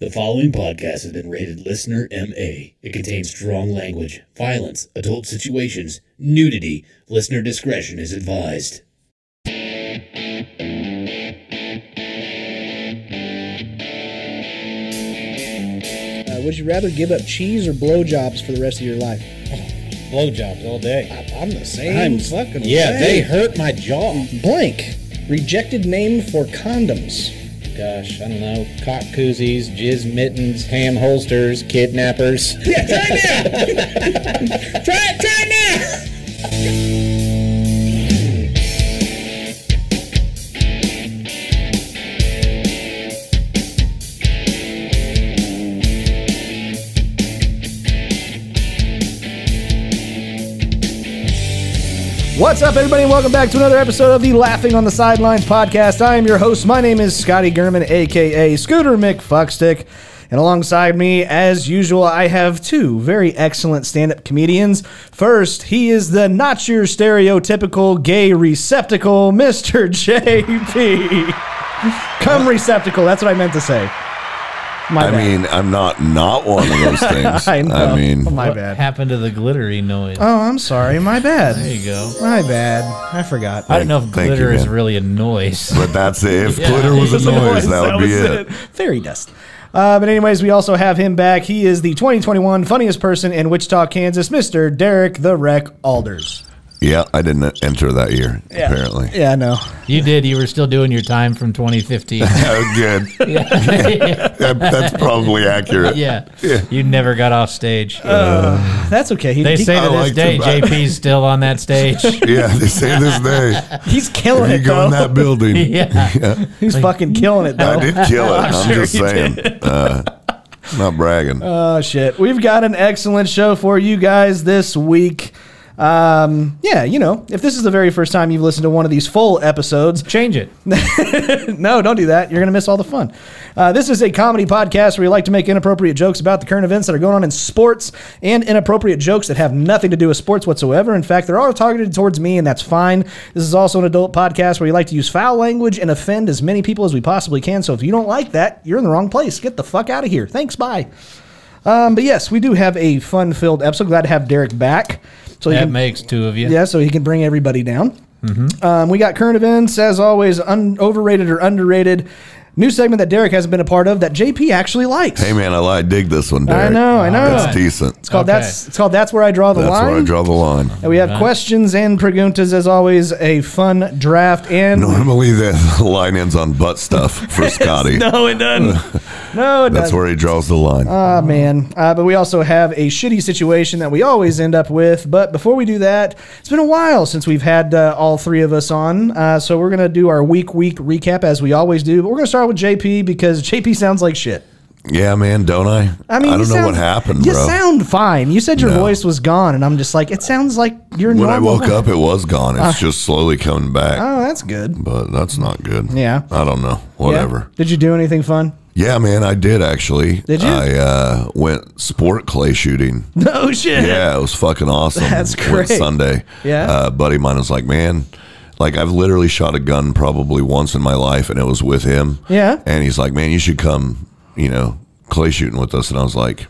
The following podcast has been rated Listener MA. It contains strong language, violence, adult situations, nudity. Listener discretion is advised. Would you rather give up cheese or blowjobs for the rest of your life? Blowjobs all day. I'm the same. Yeah, they hurt my jaw. Blank. Rejected name for condoms. Gosh, I don't know, cock koozies, jizz mittens, ham holsters, kidnappers. Yeah, try it now! What's up, everybody? Welcome back to another episode of the Laughing on the Sidelines podcast. I am your host. My name is Scotty Gurman, a.k.a. Scooter McFuckstick. And alongside me, as usual, I have two very excellent stand-up comedians. First, he is the not your stereotypical gay receptacle, Mr. JP. Come receptacle. That's what I meant to say. I mean, I'm not one of those things. I know. I mean, my bad. What happened to the glittery noise? Oh, I'm sorry. My bad. There you go. My bad. I forgot. I don't know if glitter is really a noise. But that's it. If glitter was a noise, that would be it. Fairy dust. But anyways, we also have him back. He is the 2021 funniest person in Wichita, Kansas, Mr. Derek the Wreck Alders. Yeah, I didn't enter that year, apparently. Yeah, no. You did. You were still doing your time from 2015. Oh, good. Yeah. That's probably accurate. Yeah. You never got off stage. That's okay. They say to this day, JP's still on that stage. Yeah, they say to this day. He's killing it, though. You go in that building. Yeah. He's like, fucking killing it, though. I did kill it. I'm sure just saying. Not bragging. Oh, shit. We've got an excellent show for you guys this week. Yeah, you know, if this is the very first time you've listened to one of these full episodes, change it. No, don't do that. You're going to miss all the fun. This is a comedy podcast where we like to make inappropriate jokes about the current events that are going on in sports and inappropriate jokes that have nothing to do with sports whatsoever. In fact, they're all targeted towards me, and that's fine. This is also an adult podcast where we like to use foul language and offend as many people as we possibly can. So if you don't like that, you're in the wrong place. Get the fuck out of here. Thanks. Bye. But yes, we do have a fun-filled episode. Glad to have Derek back. So that makes two of you. Yeah, so he can bring everybody down. Mm-hmm. We got current events, as always, overrated or underrated. New segment that Derek hasn't been a part of that JP actually likes. Hey, man, I dig this one, Derek. I know. That's decent. It's called, That's Where I Draw the Line. That's Where I Draw the Line. And we have questions and preguntas, as always, a fun draft. And normally the line ends on butt stuff for Scotty. No, it doesn't. No, it doesn't. That's where he draws the line. Ah, man. But we also have a shitty situation that we always end up with. But before we do that, it's been a while since we've had all three of us on. So we're going to do our week recap, as we always do. But we're going to start with JP because JP sounds like shit. Yeah, man, don't I? I mean, I don't know what happened, bro. You sound fine. You said your voice was gone, and I'm just like, it sounds like you're normal. When I woke up, it was gone. It's just slowly coming back. Oh, that's good. But that's not good. Yeah. I don't know. Whatever. Yeah. Did you do anything fun? Yeah, man, I did actually. Did you? I went sport clay shooting. No shit. Yeah, it was fucking awesome. That's great. Went Sunday. Yeah. A buddy of mine was like, man... Like, I've literally shot a gun probably once in my life, and it was with him. Yeah. And he's like, man, you should come, you know, clay shooting with us. And I was like,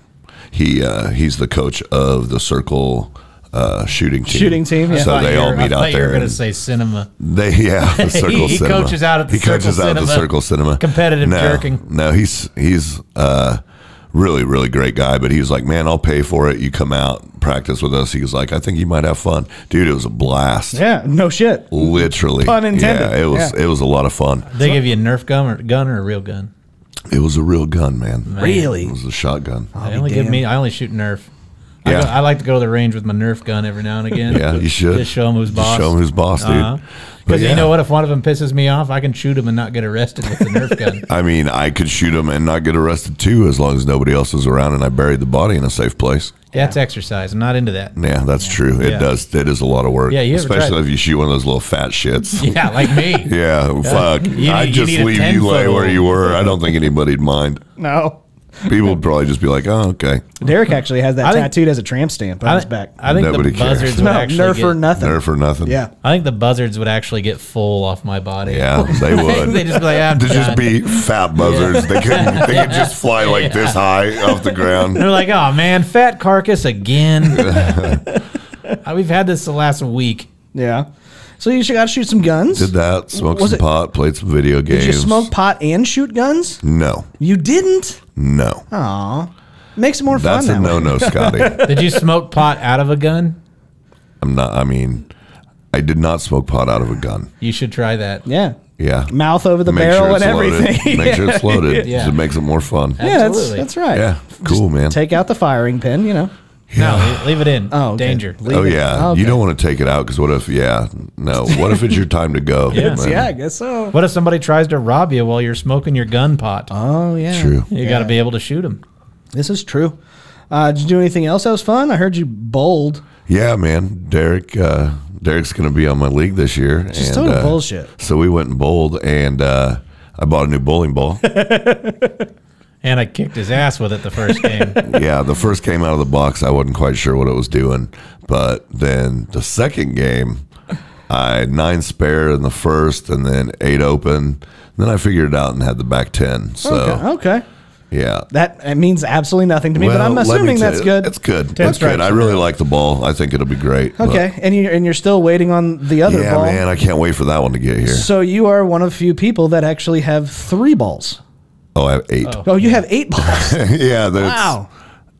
he's the coach of the circle shooting team. Shooting team, yeah. So they all meet out there. I thought you were going to say cinema. The circle cinema. He coaches out at the circle cinema. Competitive jerking. No, he's really, really great guy, but he was like, man, I'll pay for it. You come out, practice with us. He was like, I think you might have fun. Dude, it was a blast. Yeah, no shit. Literally. Pun intended. Yeah, it was a lot of fun. They give you a Nerf gun or a real gun? It was a real gun, man. Really? It was a shotgun. I only shoot Nerf. Yeah. I like to go to the range with my Nerf gun every now and again. Yeah, you should. Just show them who's boss. Just show them who's boss, dude. Because you know what? If one of them pisses me off, I can shoot him and not get arrested with the Nerf gun. I mean, I could shoot him and not get arrested, too, as long as nobody else is around and I buried the body in a safe place. That's exercise. I'm not into that. Yeah, that's true. It does. It is a lot of work. Yeah, especially if you shoot one of those little fat shits. Yeah, like me. Yeah, fuck. I'd just leave you lay where you were. I don't think anybody'd mind. No. People would probably just be like, oh, okay. Derek actually has that tattooed as a tramp stamp on his back. I think the buzzards would actually nerf or nothing. Nerf or nothing. Yeah. I think the buzzards would actually get full off my body. Yeah, they would. They'd just be like, I'm done. They'd just be fat buzzards. Yeah. They could just fly like this high off the ground. They're like, oh, man, fat carcass again. We've had this the last week. Yeah. So you got to shoot some guns. Did that. Smoked some pot, played some video games. Did you smoke pot and shoot guns? No. You didn't? No. Aw. Makes it more fun. That's a no-no, Scotty. Did you smoke pot out of a gun? I'm not. I mean, I did not smoke pot out of a gun. You should try that. Yeah. Yeah. Mouth over the barrel and everything. Make sure it's loaded. Yeah. So it makes it more fun. Yeah, absolutely. That's right. Yeah. Cool, just man. Take out the firing pin, you know. Yeah. No, leave it in. Oh, okay. Danger. Leave it in. Oh, okay. You don't want to take it out because what if, what if it's your time to go? Yeah, I guess so. What if somebody tries to rob you while you're smoking your gun pot? Oh, yeah. True. You got to be able to shoot them. This is true. Did you do anything else that was fun? I heard you bowled. Yeah, man. Derek's going to be on my league this year. It's just total bullshit. So we went and bowled, and I bought a new bowling ball. And I kicked his ass with it the first game. Yeah, the first game out of the box, I wasn't quite sure what it was doing. But then the second game, I had 9 spare in the first and then 8 open. And then I figured it out and had the back 10. So okay. Yeah. That means absolutely nothing to me, but I'm assuming that's good. It's good. That's good. I really like the ball. I think it'll be great. Okay. But. And you're still waiting on the other ball. Yeah, man, I can't wait for that one to get here. So you are one of few people that actually have 3 balls. Oh, I have 8. Oh, you have 8 balls. Yeah. Wow.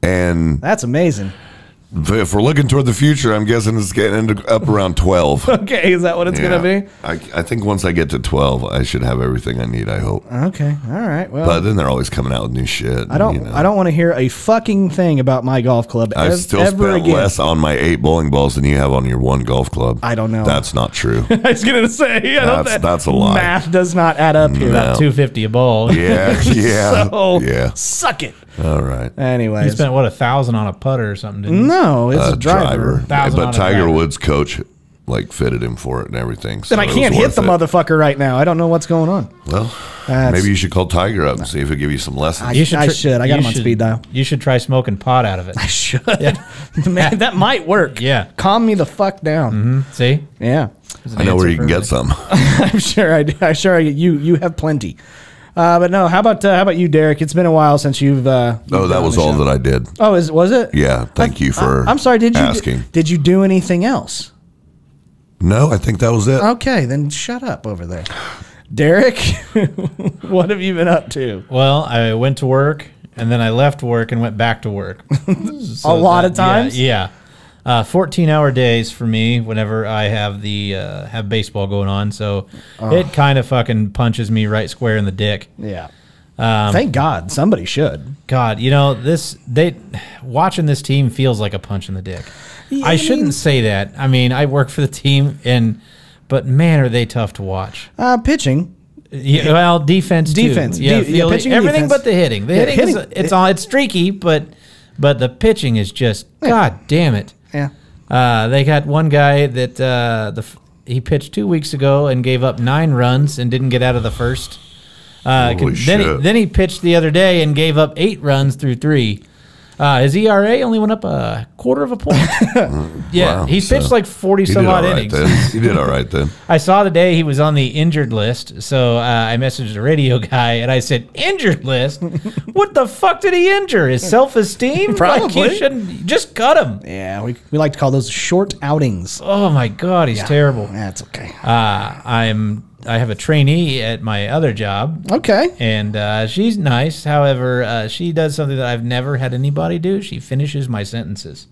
And that's amazing. If we're looking toward the future, I'm guessing it's getting into up around 12. Okay. Is that what it's going to be? I think once I get to 12, I should have everything I need, I hope. Okay. All right. Well, but then they're always coming out with new shit. I don't want to hear a fucking thing about my golf club ever again. I've still spent less on my 8 bowling balls than you have on your 1 golf club. I don't know. That's not true. I was going to say. That's a lie. Math does not add up here. About $250 a ball. Yeah. Yeah. So, suck it. All right. Anyway, you spent what, $1,000 on a putter or something? Didn't you? No, it's a driver. But Tiger Woods' coach like fitted him for it and everything. So and I can't hit the motherfucker right now. I don't know what's going on. Well, maybe you should call Tiger up and see if he'll give you some lessons. I should. I got him on speed dial. You should try smoking pot out of it. I should. Yeah. Man, that might work. Yeah. Calm me the fuck down. Mm-hmm. See? Yeah. I know where you can get some. I'm sure I do. I'm sure you have plenty. But no, how about you, Derek? It's been a while since you've. Oh, that was all that I did. Oh, was it? Yeah, thank you for asking. I'm sorry. Did you do anything else? No, I think that was it. Okay, then shut up over there, Derek. What have you been up to? Well, I went to work and then I left work and went back to work. So a lot of times. Yeah, 14-hour days for me whenever I have the have baseball going on, so it kind of fucking punches me right square in the dick. Yeah. Thank God somebody should. God, you know watching this team feels like a punch in the dick. Yeah, I shouldn't say that. I mean, I work for the team, but man, are they tough to watch. Pitching. Yeah, well, defense too. Yeah, pitching, everything defense. But the hitting. The hitting is, it's streaky, but the pitching is just God damn it. Yeah, they got one guy that he pitched 2 weeks ago and gave up 9 runs and didn't get out of the first. Then he pitched the other day and gave up 8 runs through 3. His ERA only went up a 1/4 of a point. Yeah, wow, he's pitched like 40-some-odd innings. He did all right then. I saw the day he was on the injured list, so I messaged the radio guy, and I said, injured list? What the fuck did he injure? His self-esteem? Probably. Like, you shouldn't, just cut him. Yeah, we like to call those short outings. Oh, my God, he's terrible. That's okay. I have a trainee at my other job. Okay. And she's nice. However, she does something that I've never had anybody do. She finishes my sentences.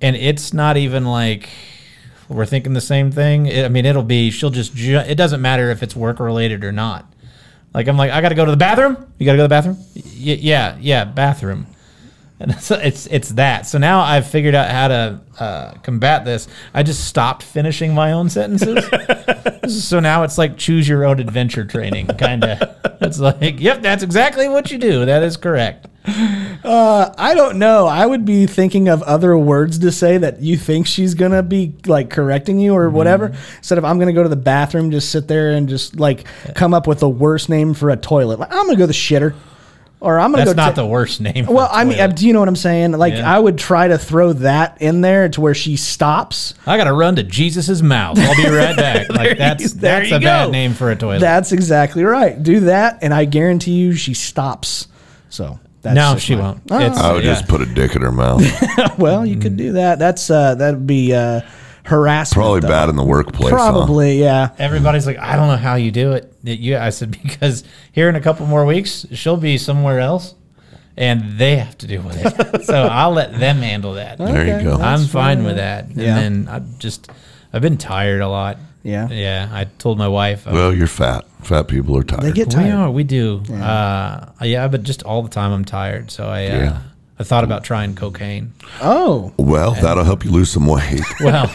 And it's not even like we're thinking the same thing. I mean, it doesn't matter if it's work-related or not. Like, I'm like, I got to go to the bathroom? You got to go to the bathroom? Yeah, bathroom. And so it's that. So now I've figured out how to combat this. I just stopped finishing my own sentences. So now it's like choose your own adventure training, kind of. It's like, yep, that's exactly what you do. That is correct. I don't know. I would be thinking of other words to say that you think she's going to be like correcting you or whatever. Instead of I'm going to go to the bathroom, just sit there and just like come up with the worst name for a toilet. Like, I'm going to go to the shitter. Or I'm gonna. That's not the worst name. Well, I mean, do you know what I'm saying? Like, yeah. I would try to throw that in there to where she stops. I gotta run to Jesus's mouth. I'll be right back. Like that's a bad name for a toilet. That's exactly right. Do that, and I guarantee you, she stops. So. That's no, she won't. I would just put a dick in her mouth. Well, you could do that. That's that'd be harassment. Probably though. Bad in the workplace. Probably, huh? Yeah. Everybody's like, I don't know how you do it. I said because here in a couple more weeks she'll be somewhere else, and they have to deal with it. So I'll let them handle that. Okay, there you go. I'm fine with that. Yeah. And then I've been tired a lot. Yeah. Yeah. I told my wife. Well, you're fat. Fat people are tired. They get tired. We are. We do. Yeah. Yeah, but just all the time I'm tired. So I thought about trying cocaine. Oh. Well, that'll help you lose some weight. Well,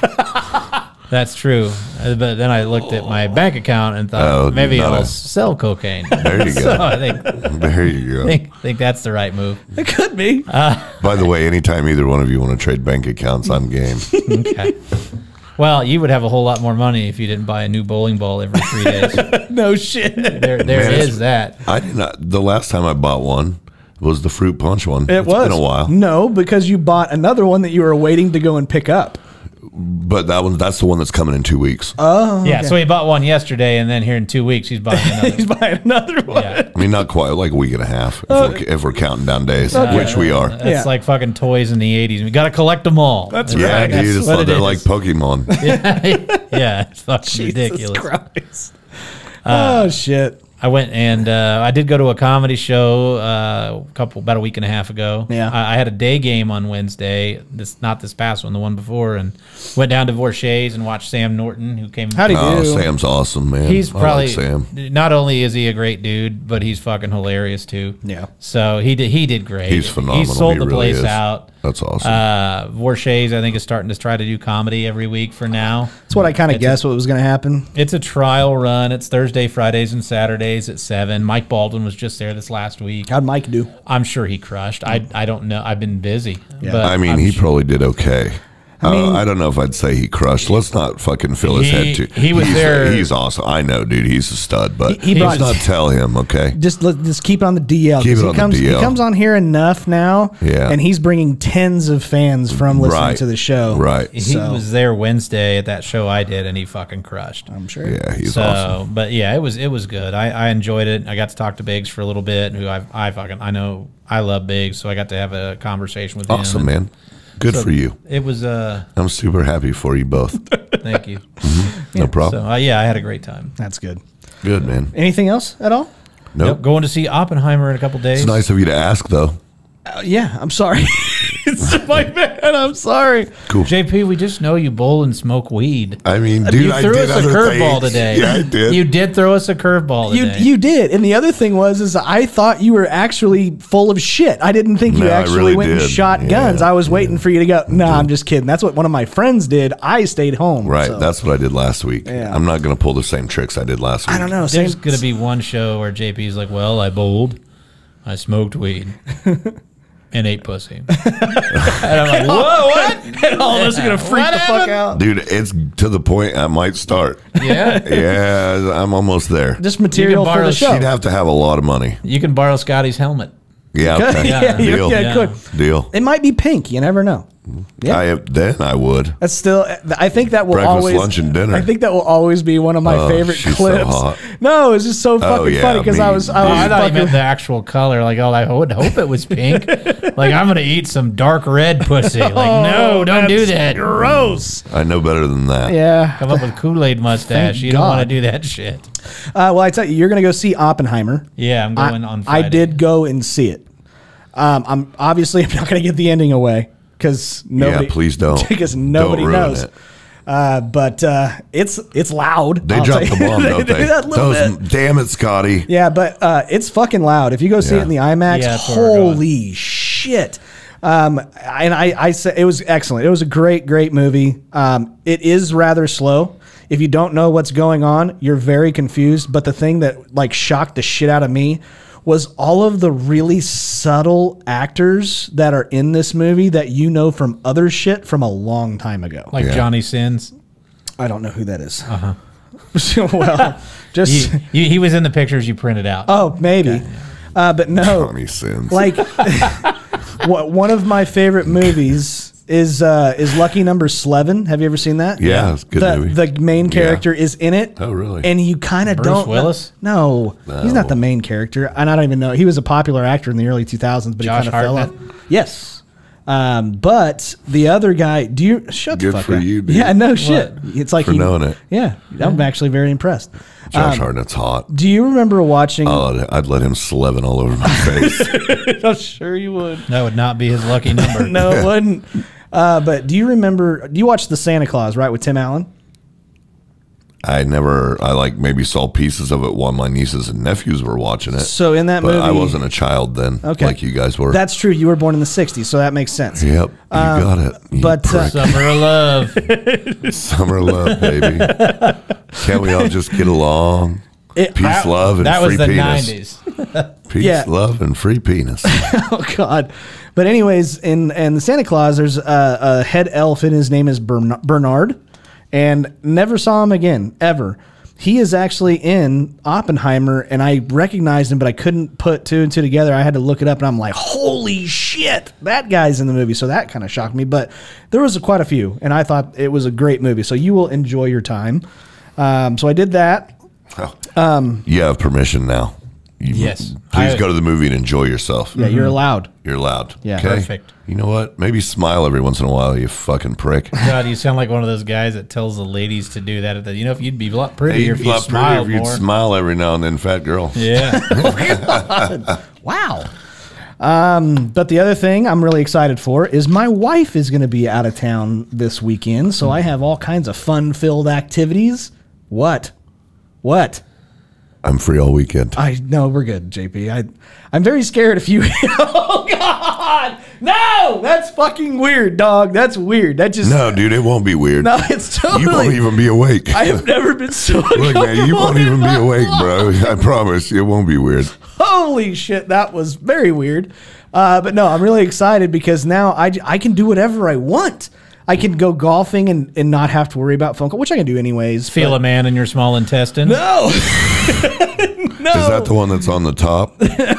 that's true. But then I looked at my bank account and thought maybe I'll sell cocaine. There you go. So I think, there you go. I think that's the right move. It could be. By the way, anytime either one of you want to trade bank accounts, I'm game. Okay. Well, you would have a whole lot more money if you didn't buy a new bowling ball every 3 days. No shit. There is that. I did not. The last time I bought one was the fruit punch one. It's been a while. No, because you bought another one that you were waiting to go and pick up. But that's the one that's coming in 2 weeks. Oh, yeah. Okay. So he bought one yesterday, and then here in 2 weeks he's buying another. He's buying another one. Yeah. I mean, not quite, like a week and a half if we're counting down days, which we are. It's like fucking toys in the '80s. We gotta collect them all. That's right. Yeah, dude, it's like they're like Pokemon. Yeah, it's fucking Jesus ridiculous. Christ. Oh shit. I went and I did go to a comedy show about a week and a half ago. Yeah, I had a day game on Wednesday. Not this past one, the one before, and went down to Vorshay's and watched Sam Norton, who came. How do you do? Sam's awesome, man. He's probably like Sam. Not only is he a great dude, but he's fucking hilarious too. Yeah. So he did great. He's phenomenal. He sold the place out. That's awesome. Vorshay's, I think, is starting to try to do comedy every week for now. That's what I kind of guessed what was going to happen. It's a trial run. It's Thursday, Fridays, and Saturdays at 7. Mike Baldwin was just there this last week. How'd Mike do? I'm sure he crushed. I don't know. I've been busy. Yeah. But I mean, he probably did okay. I don't know if I'd say he crushed. Let's not fucking fill his head too. He was there. He's awesome. I know, dude. He's a stud, but let's not tell him, okay? Just keep it on the DL. Keep it on the DL. He comes on here enough now, and he's bringing tens of fans from listening to the show. Right. He was there Wednesday at that show I did, and he fucking crushed. I'm sure. Yeah, he's awesome. But yeah, it was good. I enjoyed it. I got to talk to Biggs for a little bit, who I know I love Biggs, so I got to have a conversation with him. Awesome, man. Good for you. It was. I'm super happy for you both. Thank you. No problem. So, yeah, I had a great time. That's good. Good, man. Anything else at all? Nope. Going to see Oppenheimer in a couple days. It's nice of you to ask, though. Yeah, I'm sorry. It's my bad. I'm sorry. Cool. JP, we just know you bowl and smoke weed. I mean, dude, you threw us a curveball today. Yeah, I did. You did throw us a curveball today. You did. And the other thing was I thought you were actually full of shit. I didn't think you actually went and shot guns. I was waiting for you to go, I'm just kidding. That's what one of my friends did. I stayed home. Right. So. That's what I did last week. Yeah. I'm not going to pull the same tricks I did last week. I don't know. There's going to be one show where JP's like, well, I bowled. I smoked weed. And ate pussy. And I'm like, whoa, what? And all of us are going to freak the fuck out. Dude, it's to the point I might start. Yeah? Yeah, I'm almost there. Just material for the show. She'd have to have a lot of money. You can borrow Scotty's helmet. Yeah, okay. Deal. Yeah, good. Deal. It might be pink. You never know. Yeah. Then I would. That's still. I think that will breakfast, always lunch, and dinner. I think that will always be one of my favorite clips. So no, it's just so fucking funny because I thought you meant the actual color. Like, oh, I would hope it was pink. Like, I'm gonna eat some dark red pussy. Like, no, don't do that. Gross. I know better than that. Yeah. Come up with Kool-Aid mustache. Thank you God. Don't want to do that shit. Well, I tell you, you're gonna go see Oppenheimer. Yeah, I'm going on Friday. I did go and see it. I'm not gonna get the ending away. Because nobody, please don't. Because nobody knows. It. But it's loud. They drop the bomb, don't they? Damn it, Scotty. Yeah, but it's fucking loud. If you go see it in the IMAX, holy shit. And I said it was excellent. It was a great, great movie. It is rather slow. If you don't know what's going on, you're very confused. But the thing that like shocked the shit out of me was all of the really subtle actors that are in this movie that you know from other shit from a long time ago. Like Johnny Sins? I don't know who that is. Uh-huh. Well, just... he was in the pictures you printed out. Oh, maybe. Okay. But no, Johnny Sins. Like, one of my favorite movies is Lucky Number 11. Have you ever seen that? Yeah, it's a good movie. The main character is in it. Oh, really? And you kind of don't. Bruce Willis? No, he's not the main character. And I don't even know. He was a popular actor in the early 2000s, but he kind of fell off. Yes. But the other guy, do you shut the fuck up? Good for you, dude. Yeah, no shit. It's like for knowing it. Yeah, I'm actually very impressed. Josh Hartnett's hot. Do you remember watching? Oh, I'd let him slevin all over my face. I'm sure you would. That would not be his lucky number. No, it wouldn't. But do you remember? Do you watch The Santa Claus with Tim Allen? I never. I like maybe saw pieces of it while my nieces and nephews were watching it. So in that movie, I wasn't a child then, like you guys were. That's true. You were born in the '60s, so that makes sense. Yep, you got it. You summer of love, summer of love, baby. Can't we all just get along? Peace, love, and free penis. That was the '90s. Peace, love, and free penis. Oh God. But anyways, in The Santa Claus, there's a head elf, and his name is Bernard. And never saw him again, ever. He is actually in Oppenheimer, and I recognized him, but I couldn't put two and two together. I had to look it up, and I'm like, holy shit, that guy's in the movie. So that kind of shocked me. But there was quite a few, and I thought it was a great movie. So you will enjoy your time. So I did that. You have permission now. Yes. Please go to the movie and enjoy yourself. Yeah, you're allowed. You're allowed. Yeah, perfect. You know what? Maybe smile every once in a while, you fucking prick. God, you sound like one of those guys that tells the ladies to do that. You know, if you'd be a lot prettier if you smiled more. You'd smile every now and then, fat girl. Yeah. Oh, wow. But the other thing I'm really excited for is my wife is going to be out of town this weekend, so I have all kinds of fun-filled activities. What? I'm free all weekend. No, we're good, JP. I'm very scared if you... Oh, God! No! That's fucking weird, dog. That's weird. That just... No, dude, it won't be weird. No, it's totally... You won't even be awake. I have never been so Look, man, you won't even be awake, bro. I promise. It won't be weird. Holy shit, that was very weird. But no, I'm really excited because now I can do whatever I want. I can go golfing and not have to worry about phone call, which I can do anyways. Feel a man in your small intestine? No. No. Is that the one that's on the top?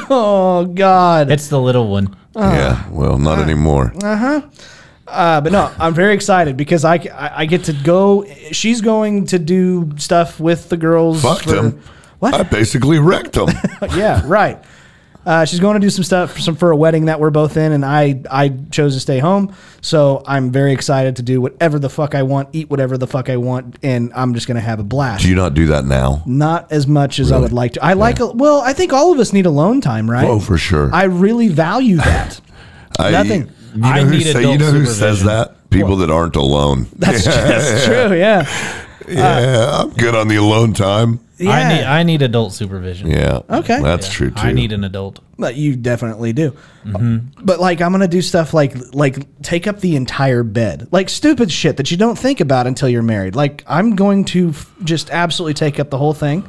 Oh, God. It's the little one. Yeah, well, not anymore. Uh-huh. But no, I'm very excited because I get to go. She's going to do stuff with the girls. Fucked him. What? I basically wrecked him. Yeah, right. She's going to do some stuff for a wedding that we're both in, and I chose to stay home, so I'm very excited to do whatever the fuck I want, eat whatever the fuck I want, and I'm just going to have a blast. Do you not do that now? Not as much as I would like to. I like well, I think all of us need alone time, right? Oh, for sure. I really value that. Nothing. You know who says that? People that aren't alone. That's true, yeah. Yeah, I'm good on the alone time. Yeah. I need adult supervision. Yeah. Okay. That's true too. I need an adult. But you definitely do. Mm-hmm. But like I'm gonna do stuff like take up the entire bed, like stupid shit that you don't think about until you're married. Like I'm going to just absolutely take up the whole thing.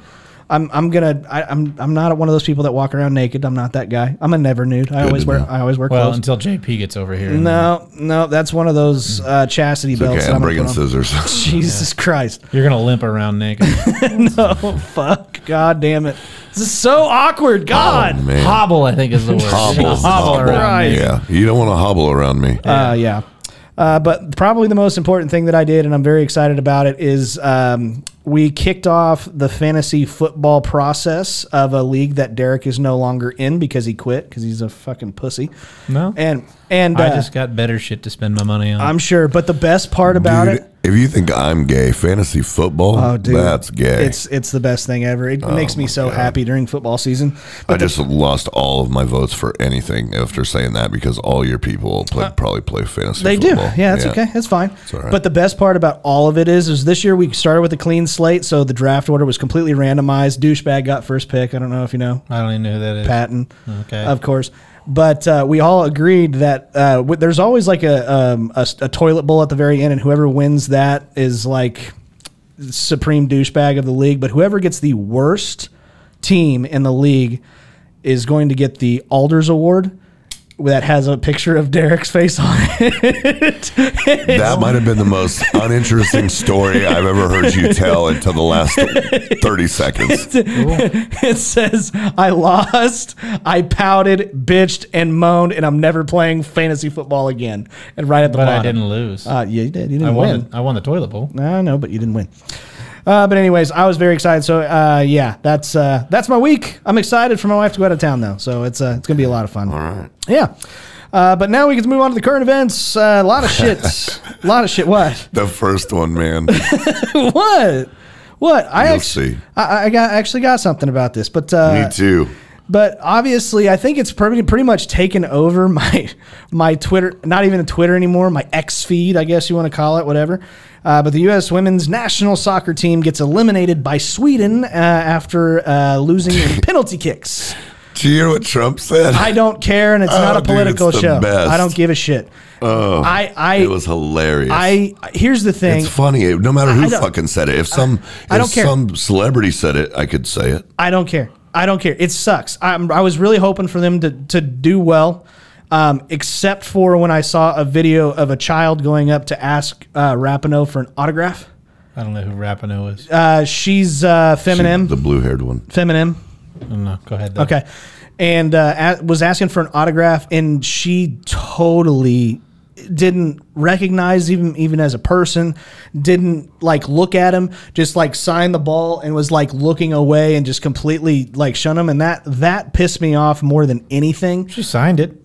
I'm not one of those people that walk around naked. I'm not that guy. I'm a never nude. I always wear clothes. Until JP gets over here. No, that's one of those chastity belts. Okay, I'm bringing scissors. Jesus Christ! You're gonna limp around naked. No, fuck, God damn it! This is so awkward. God, hobble. I think is the word. Hobble around. Me. Yeah, you don't want to hobble around me. But probably the most important thing that I did, and I'm very excited about it, is we kicked off the fantasy football process of a league that Derek is no longer in because he quit because he's a fucking pussy. No, and I just got better shit to spend my money on. I'm sure, but the best part about it. If you think I'm gay, fantasy football, oh, dude, that's gay. It's the best thing ever. It makes me so happy during football season. But I just lost all of my votes for anything after saying that because all your people probably play fantasy football. They do. Yeah, that's okay. That's fine. It's all right. But the best part about all of it is this year we started with a clean slate, so the draft order was completely randomized. Douchebag got first pick. I don't know if you know. I don't even know who that is. Patton. Okay. Of course. But we all agreed that there's always like a toilet bowl at the very end, and whoever wins that is like supreme douchebag of the league. But whoever gets the worst team in the league is going to get the Alders Award. that has a picture of Derek's face on it. That might have been the most uninteresting story I've ever heard you tell until the last 30 seconds. It says, I lost, I pouted, bitched, and moaned, and I'm never playing fantasy football again. And right at the bottom. But I didn't lose. Yeah, you did. You didn't win. I won the toilet bowl. I know, but you didn't win. But anyways, I was very excited. So yeah, that's my week. I'm excited for my wife to go out of town though, so it's gonna be a lot of fun. All right. Yeah. But now we can move on to the current events. A lot of shit. A lot of shit. What? The first one, man. What? What? I actually got something about this, but me too. But obviously, I think it's pretty much taken over my Twitter, not even a Twitter anymore, my X feed, I guess you want to call it, whatever. But the U.S. women's national soccer team gets eliminated by Sweden after losing in penalty kicks. Do you hear what Trump said? I don't care, and it's not a political show. Best. I don't give a shit. Oh, it was hilarious. Here's the thing. It's funny. No matter who fucking said it. If some celebrity said it, I could say it. I don't care. I don't care. It sucks. I was really hoping for them to do well, except for when I saw a video of a child going up to ask Rapinoe for an autograph. I don't know who Rapinoe is. She's Feminem. She's the blue-haired one. Feminem. I don't know. Go ahead, though. Okay. And was asking for an autograph, and she totally didn't recognize even as a person, didn't like look at him, just like signed the ball and was like looking away and just completely like shun him. And that pissed me off more than anything. She signed it.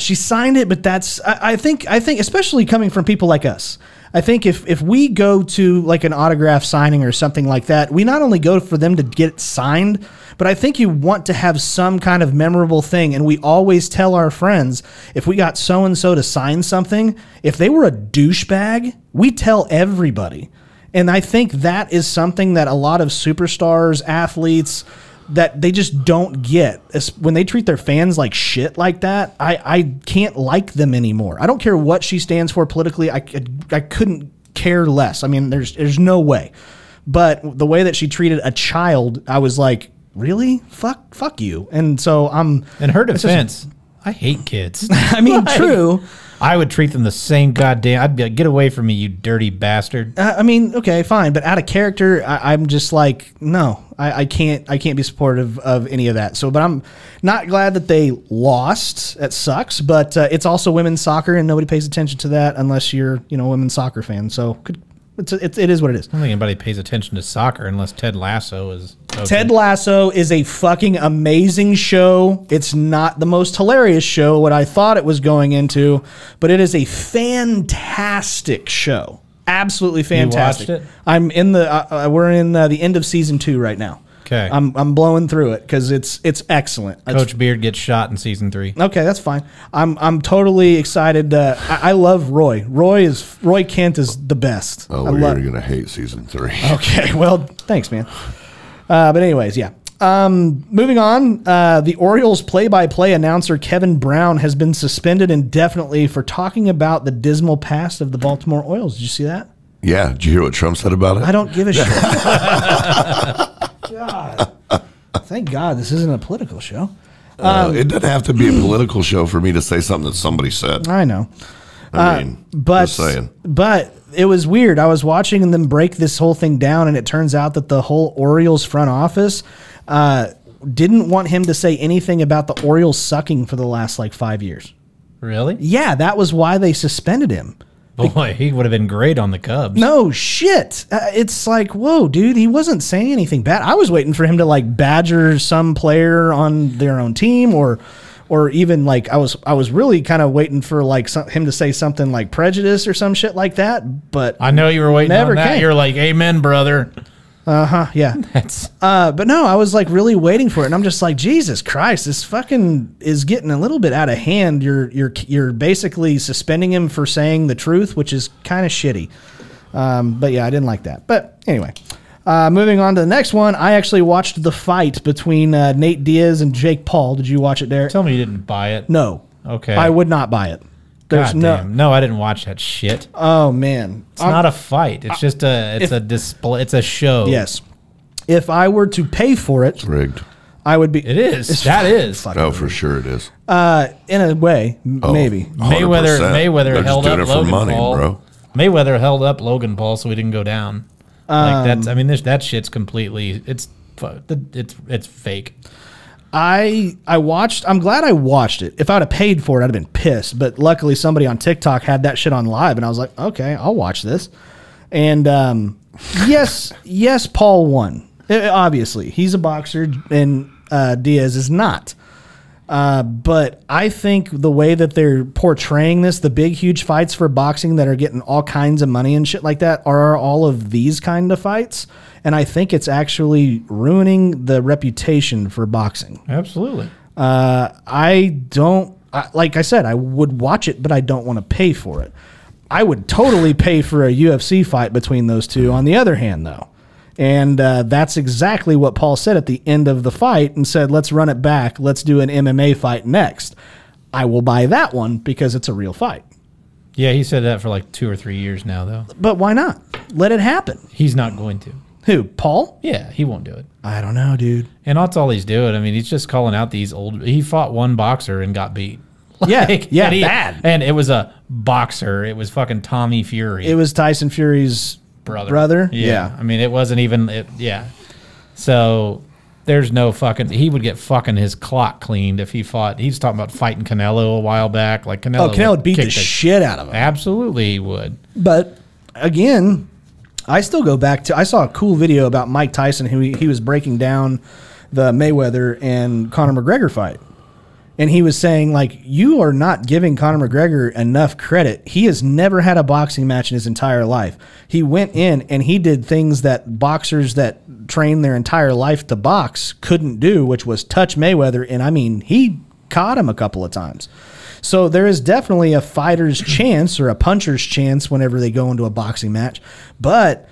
She signed it, but that's I think especially coming from people like us. I think if we go to like an autograph signing or something like that, we not only go for them to get it signed, but I think you want to have some kind of memorable thing. And we always tell our friends, if we got so-and-so to sign something, if they were a douchebag, we tell everybody. And I think that is something that a lot of superstars, athletes, that they just don't get. When they treat their fans like shit like that, I can't like them anymore. I don't care what she stands for politically. I couldn't care less. I mean, there's no way. But the way that she treated a child, I was like, really? Fuck you. And so I'm... In her defense, I hate kids. I mean, like, true. I would treat them the same goddamn... I'd be like, get away from me, you dirty bastard. I mean, okay, fine. But out of character, I'm just like, no, I can't be supportive of any of that. So, but I'm not glad that they lost. That sucks. But it's also women's soccer, and nobody pays attention to that unless you're, you know, a women's soccer fan. So it is what it is. I don't think anybody pays attention to soccer unless Ted Lasso is... Okay. Ted Lasso is a fucking amazing show. It's not the most hilarious show, what I thought it was going into, but it is a fantastic show. Absolutely fantastic. You watched it? I'm in the we're in the end of season 2 right now. Okay. I'm blowing through it because it's excellent. Coach Beard gets shot in season 3. Okay, that's fine. I'm totally excited. I love Roy. Roy Kent is the best. Oh, you're gonna hate season 3. Okay, well, thanks, man. But anyways, yeah. Moving on, the Orioles play-by-play announcer Kevin Brown has been suspended indefinitely for talking about the dismal past of the Baltimore Orioles. Did you see that? Yeah. Did you hear what Trump said about it? I don't give a shit. God. Thank God this isn't a political show. It doesn't have to be a political show for me to say something that somebody said. I know. I mean, but it was weird. I was watching them break this whole thing down, and it turns out that the whole Orioles front office didn't want him to say anything about the Orioles sucking for the last like 5 years. Really? Yeah, that was why they suspended him. Boy, he would have been great on the Cubs. No shit. It's like, whoa, dude, he wasn't saying anything bad. I was waiting for him to like badger some player on their own team or even like I was really kind of waiting for like him to say something like prejudice or some shit like that. But I know you were waiting on that. You're like, amen, brother. Yeah. That's but no, I was like really waiting for it, and I'm just like, Jesus Christ, this fucking is getting a little bit out of hand. You're basically suspending him for saying the truth, which is kind of shitty. But yeah, I didn't like that. But anyway. Moving on to the next one, I actually watched the fight between Nate Diaz and Jake Paul. Did you watch it, Derek? Tell me you didn't buy it. No. Okay. I would not buy it. There's God damn. No, I didn't watch that shit. Oh man, it's not a fight. It's just a. It's a display. It's a show. Yes. If I were to pay for it, it's rigged. I would be. It is. That is. Oh, for sure it is. In a way, maybe. 100%. Mayweather held up Logan Paul. Bro. Mayweather held up Logan Paul, so he didn't go down. Like that's. I mean, that shit's completely. It's fake. I watched. I'm glad I watched it. If I'd have paid for it, I'd have been pissed. But luckily, somebody on TikTok had that shit on live, and I was like, okay, I'll watch this. And yes, Paul won. Obviously, he's a boxer, and Diaz is not. But I think the way that they're portraying this, the big, huge fights for boxing that are getting all kinds of money and shit like that are all of these kind of fights. And I think it's actually ruining the reputation for boxing. Absolutely. Like I said, I would watch it, but I don't want to pay for it. I would totally pay for a UFC fight between those two on the other hand, though. And that's exactly what Paul said at the end of the fight and said, let's run it back. Let's do an MMA fight next. I will buy that one because it's a real fight. Yeah, he said that for like 2 or 3 years now, though. But why not? Let it happen. He's not going to. Who, Paul? Yeah, he won't do it. I don't know, dude. And that's all he's doing. I mean, he's just calling out these old – he fought one boxer and got beat. Like, yeah, and bad. And it was a boxer. It was fucking Tommy Fury. It was Tyson Fury's – brother. Yeah. I mean, it wasn't even yeah. So there's no fucking he would get fucking his clock cleaned if he fought. He's talking about fighting Canelo a while back. Like Canelo would beat the shit out of him. Absolutely he would. But again, I still go back to I saw a cool video about Mike Tyson who he was breaking down the Mayweather and Conor McGregor fight. And he was saying, like, you are not giving Conor McGregor enough credit. He has never had a boxing match in his entire life. He went in and he did things that boxers that train their entire life to box couldn't do, which was touch Mayweather. And, I mean, he caught him a couple of times. So there is definitely a fighter's chance or a puncher's chance whenever they go into a boxing match. But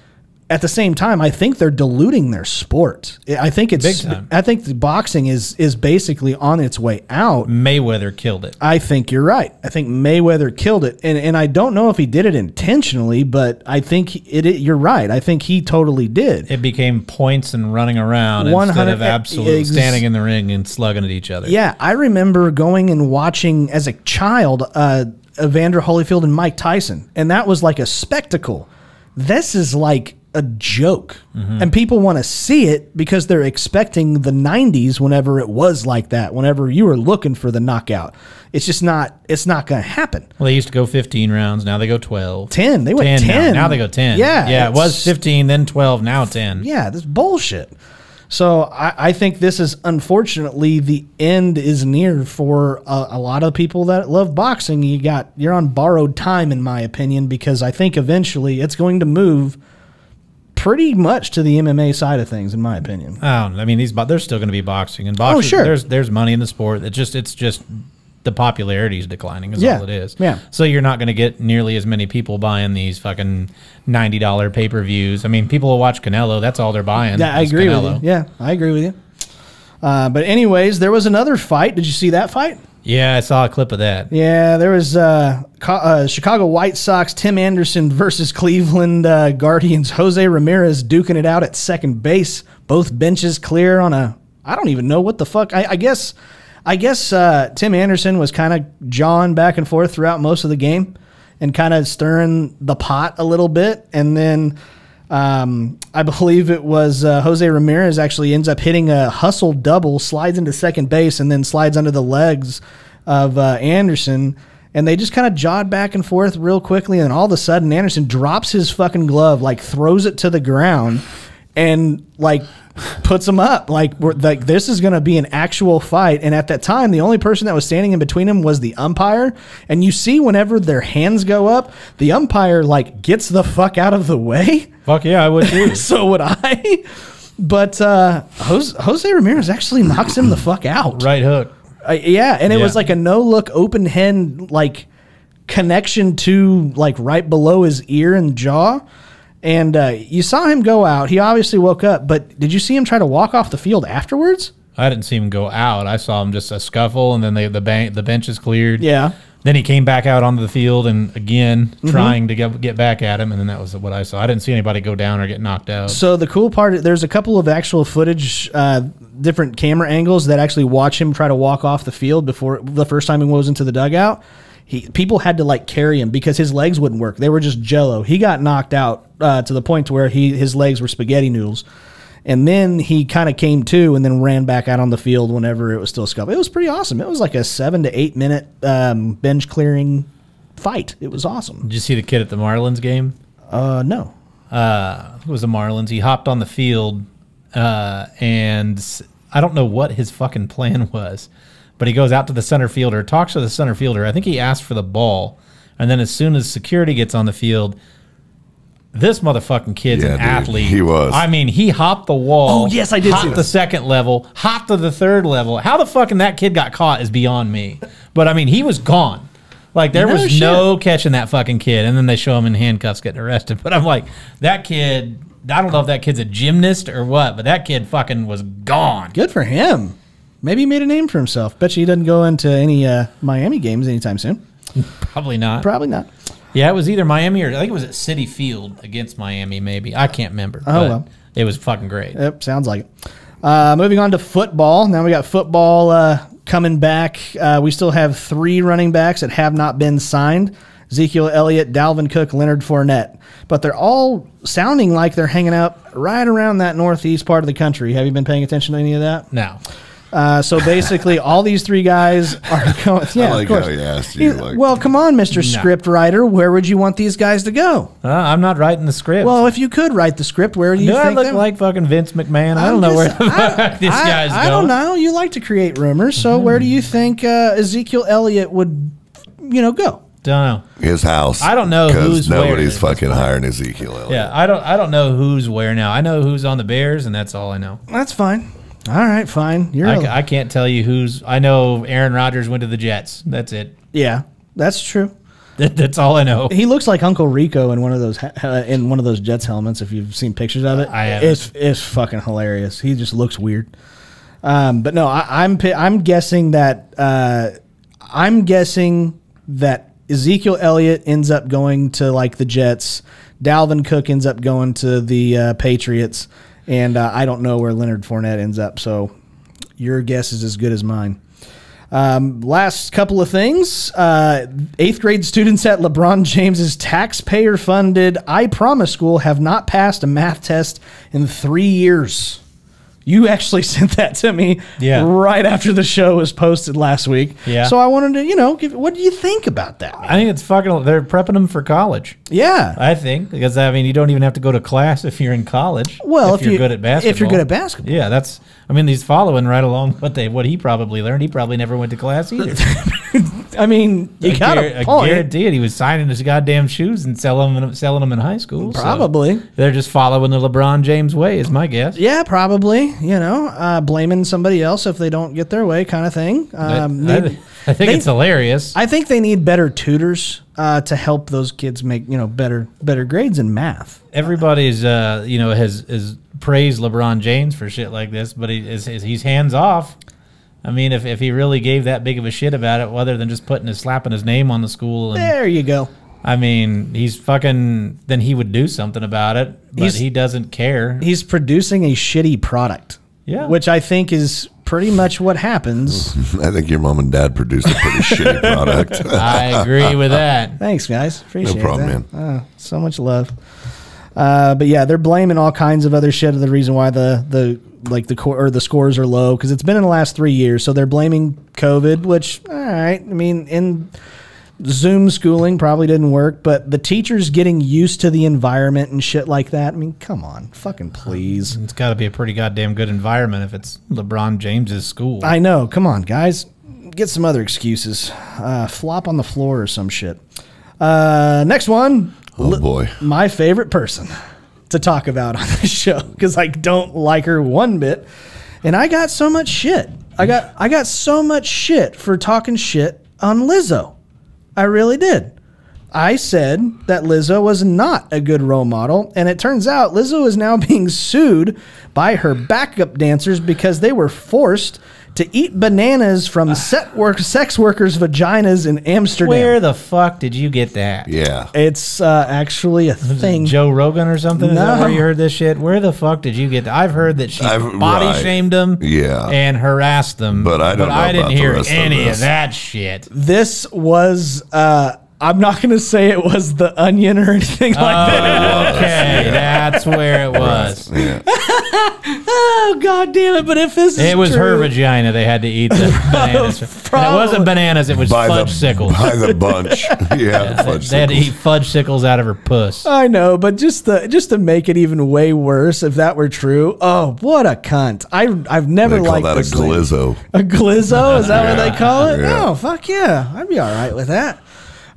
at the same time, I think they're diluting their sport. I think it's big time. I think the boxing is basically on its way out. Mayweather killed it. I think you're right. I think Mayweather killed it, and I don't know if he did it intentionally, but I think you're right. I think he totally did. It became points and running around instead of absolute standing in the ring and slugging at each other. Yeah, I remember going and watching as a child Evander Holyfield and Mike Tyson, and that was like a spectacle. This is like a joke. Mm-hmm. And people want to see it because they're expecting the 90s whenever it was like that, whenever you were looking for the knockout. It's just not, it's not going to happen. Well, they used to go 15 rounds. Now they go 12. 10. They went 10. Now they go 10. Yeah. Yeah. It was 15, then 12, now 10. Yeah. This bullshit. So I think this is, unfortunately, the end is near for a lot of people that love boxing. You're on borrowed time, in my opinion, because I think eventually it's going to move pretty much to the MMA side of things, in my opinion. I mean, there's still going to be boxing and boxing. Oh, sure. There's money in the sport. It's just the popularity is declining is all it is. Yeah. So you're not going to get nearly as many people buying these fucking $90 pay-per-views. I mean, people will watch Canelo. That's all they're buying. Yeah, I agree with you. Yeah, I agree with you. But anyways, there was another fight. Did you see that fight? Yeah, I saw a clip of that. Yeah, there was Chicago White Sox Tim Anderson versus Cleveland Guardians Jose Ramirez duking it out at second base. Both benches clear on a I don't even know what the fuck. I guess Tim Anderson was kind of jawing back and forth throughout most of the game and kind of stirring the pot a little bit, and then I believe it was Jose Ramirez actually ends up hitting a hustle double, slides into second base, and then slides under the legs of Anderson. And they just kind of jawed back and forth real quickly, and all of a sudden Anderson drops his fucking glove, like throws it to the ground, and like puts him up. Like this is going to be an actual fight. And at that time, the only person that was standing in between him was the umpire. And you see whenever their hands go up, the umpire like gets the fuck out of the way. Fuck yeah, I would too. So would I. But Jose Ramirez actually knocks him the fuck out. Right hook. Yeah, and it was like a no-look open hand like connection to like right below his ear and jaw. And you saw him go out. He obviously woke up, but did you see him try to walk off the field afterwards? I didn't see him go out. I saw him just a scuffle, and then the bench is cleared. Yeah. Then he came back out onto the field and again trying to get back at him, and then that was what I saw. I didn't see anybody go down or get knocked out. So the cool part, there's a couple of actual footage, different camera angles that actually watch him try to walk off the field before the first time he goes into the dugout. People had to like carry him because his legs wouldn't work. They were just jello. He got knocked out to the point to where his legs were spaghetti noodles. And then he kind of came to and then ran back out on the field whenever it was still scuffed. It was pretty awesome. It was like a 7 to 8 minute bench clearing fight. It was awesome. Did you see the kid at the Marlins game? No. It was the Marlins. He hopped on the field and I don't know what his fucking plan was, but he goes out to the center fielder, talks to the center fielder. I think he asked for the ball. And then as soon as security gets on the field, this motherfucking kid's an athlete. He was. I mean, he hopped the wall. Oh, yes, I did see that. Hopped the second level, hopped to the third level. How the fucking that kid got caught is beyond me. But, I mean, he was gone. Like, there was no catching that fucking kid. And then they show him in handcuffs getting arrested. But I'm like, that kid, I don't know if that kid's a gymnast or what, but that kid fucking was gone. Good for him. Maybe he made a name for himself. Bet you he doesn't go into any Miami games anytime soon. Probably not. Probably not. Yeah, it was either Miami or I think it was at Citi Field against Miami, maybe. I can't remember. Oh, well. It was fucking great. Yep, sounds like it. Moving on to football. Now we got football coming back. We still have 3 running backs that have not been signed. Ezekiel Elliott, Dalvin Cook, Leonard Fournette. But they're all sounding like they're hanging out right around that northeast part of the country. Have you been paying attention to any of that? No. So basically, all these 3 guys are going. Yeah, like of course. Well, come on, Mr. Script Writer. Where would you want these guys to go? I'm not writing the script. Well, if you could write the script, where do you think? Do I look like fucking Vince McMahon? I don't know where these guys go. I don't know. You like to create rumors. So where do you think Ezekiel Elliott would, you know, go? Don't know. His house. I don't know who's where. Nobody's fucking hiring Ezekiel Elliott. Yeah, I don't know who's where now. I know who's on the Bears, and that's all I know. That's fine. All right, fine. I can't tell you who's. I know Aaron Rodgers went to the Jets. That's it. Yeah, that's true. That's all I know. He looks like Uncle Rico in one of those Jets helmets. If you've seen pictures of it, I haven't. It's fucking hilarious. He just looks weird. But no, I'm guessing that Ezekiel Elliott ends up going to like the Jets. Dalvin Cook ends up going to the Patriots. And I don't know where Leonard Fournette ends up, so your guess is as good as mine. Last couple of things. 8th grade students at LeBron James's taxpayer-funded I Promise School have not passed a math test in 3 years. You actually sent that to me right after the show was posted last week. Yeah. So I wanted to, you know, what do you think about that? I think it's fucking, they're prepping them for college. Yeah. I think, because, I mean, you don't even have to go to class if you're in college. Well, if you're good at basketball. If you're good at basketball. Yeah, that's, I mean, he's following right along what he probably learned. He probably never went to class either. I mean, you got a point. I guarantee it. He was signing his goddamn shoes and selling them in high school. Probably. So they're just following the LeBron James way is my guess. Yeah, probably. You know, blaming somebody else if they don't get their way kind of thing. I think it's hilarious. I think they need better tutors to help those kids make, you know, better grades in math. Everybody's, you know, has praised LeBron James for shit like this, but he's hands off. I mean, if he really gave that big of a shit about it, other than just slapping his name on the school. And, there you go. I mean, he's fucking, then he would do something about it, but he doesn't care. He's producing a shitty product. Yeah. Which I think is pretty much what happens. I think your mom and dad produced a pretty shitty product. I agree with that. Thanks, guys. Appreciate that. No problem, man. Oh, so much love. But yeah, they're blaming all kinds of other shit. The reason why the scores are low because it's been in the last 3 years. So they're blaming COVID, which all right. I mean, in Zoom schooling probably didn't work, but the teachers getting used to the environment and shit like that. I mean, come on, fucking please. It's got to be a pretty goddamn good environment if it's LeBron James's school. I know. Come on, guys, get some other excuses. Flop on the floor or some shit. Next one. Oh, boy. My favorite person to talk about on this show because I don't like her one bit. And I got so much shit. I got so much shit for talking shit on Lizzo. I really did. I said that Lizzo was not a good role model, and it turns out Lizzo is now being sued by her backup dancers because they were forced to eat bananas from sex workers' vaginas in Amsterdam. Where the fuck did you get that? Yeah. It's actually a thing. Joe Rogan or something? No. Is that where you heard this shit? Where the fuck did you get that? I've heard that she body shamed them and harassed them. But I don't know I didn't hear any of that shit. This was... I'm not going to say it was The Onion or anything like that. Okay, that's where it was. Yeah. Oh, God damn it, but if this is true, her vagina they had to eat the bananas. It wasn't bananas, it was fudge sickles. By the bunch. Yeah, fudge sickles. They had to eat fudge sickles out of her puss. I know, but just to make it even way worse, if that were true, oh, what a cunt. I've never liked this. They call that a glizzo. A glizzo? Is that what they call it? Yeah. Oh, fuck yeah. I'd be all right with that.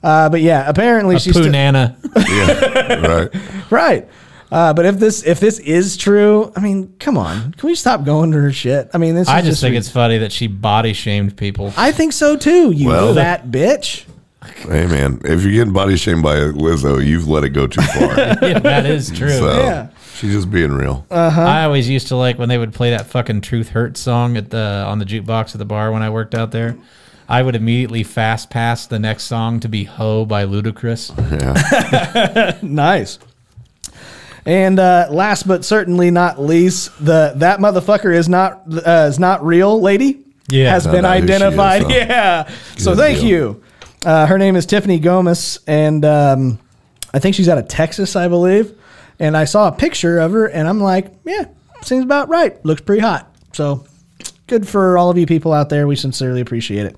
But yeah, apparently she's poo nana. Yeah, right, right. But if this is true, I mean, come on, can we stop going to her shit? I mean, I just think it's funny that she body shamed people. I think so too. You fat bitch. Hey man, if you're getting body shamed by Lizzo, you've let it go too far. Yeah, that is true. So, yeah. She's just being real. I always used to like when they would play that fucking Truth Hurts song at the on the jukebox at the bar when I worked out there. I would immediately fast pass the next song to be Ho by Ludacris. Yeah. Nice. And last but certainly not least, that motherfucker is not real lady has been identified. Yeah. So thank you. Her name is Tiffany Gomez, and I think she's out of Texas, I believe. And I saw a picture of her, and I'm like, yeah, seems about right. Looks pretty hot. So... good for all of you people out there. We sincerely appreciate it.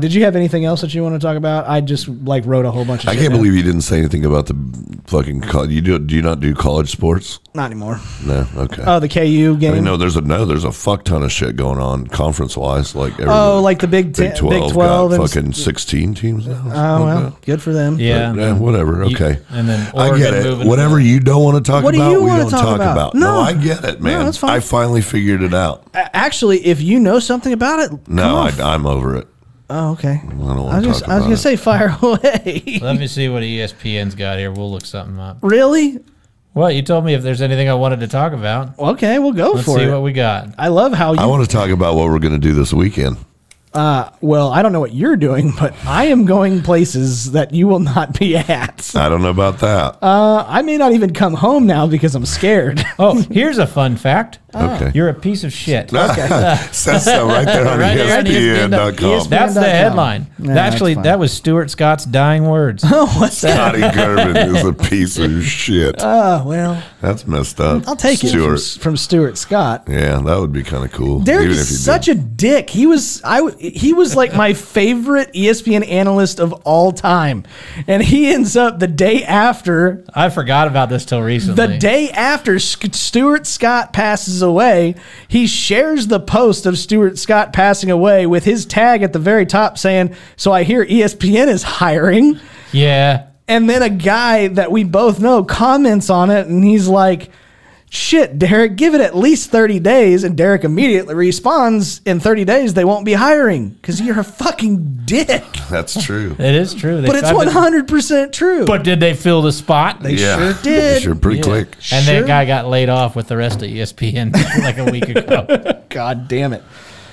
Did you have anything else that you want to talk about? I just like wrote a whole bunch of shit. I can't believe you didn't say anything about the fucking college. Do you not do college sports? Not anymore. No. Okay. Oh, the KU game. I mean, there's a fuck ton of shit going on conference wise. Like like the Big 12 got fucking 16 teams now. Oh well, good for them. Yeah. But, whatever. Okay. And then Oregon, I get it. Whatever you don't want to talk about, we don't talk about. No, I get it, man. No, that's fine. I finally figured it out. Actually, if you know something about it, no, I'm over it. Oh, okay. I was gonna say fire away. Let me see what ESPN's got here. We'll look something up. Really? Well, you told me if there's anything I wanted to talk about. Okay, we'll go for it. Let's see what we got. I love how you... I want to talk about what we're going to do this weekend. Well, I don't know what you're doing, but I am going places that you will not be at. I don't know about that. I may not even come home now because I'm scared. Oh, here's a fun fact. Okay. You're a piece of shit. Okay. That's right there on ESPN.com. That's the headline. No, actually, that was Stuart Scott's dying words. Oh, what's that? Scotty Gurman is a piece of shit. Oh, well. That's messed up. I'll take it from Stuart Scott. Yeah, that would be kind of cool. Derek is such a dick. He was like my favorite ESPN analyst of all time. And he ends up the day after. I forgot about this till recently. The day after Stuart Scott passes away, he shares the post of Stuart Scott passing away with his tag at the very top saying, "So I hear ESPN is hiring." Yeah. And then a guy that we both know comments on it, and he's like, "Shit, Derek, give it at least 30 days. And Derek immediately responds, "In 30 days, they won't be hiring," because you're a fucking dick. That's true. It is true. But it's 100% true. But did they fill the spot? They sure did. They sure pretty quick. And that guy got laid off with the rest of ESPN like a week ago. God damn it.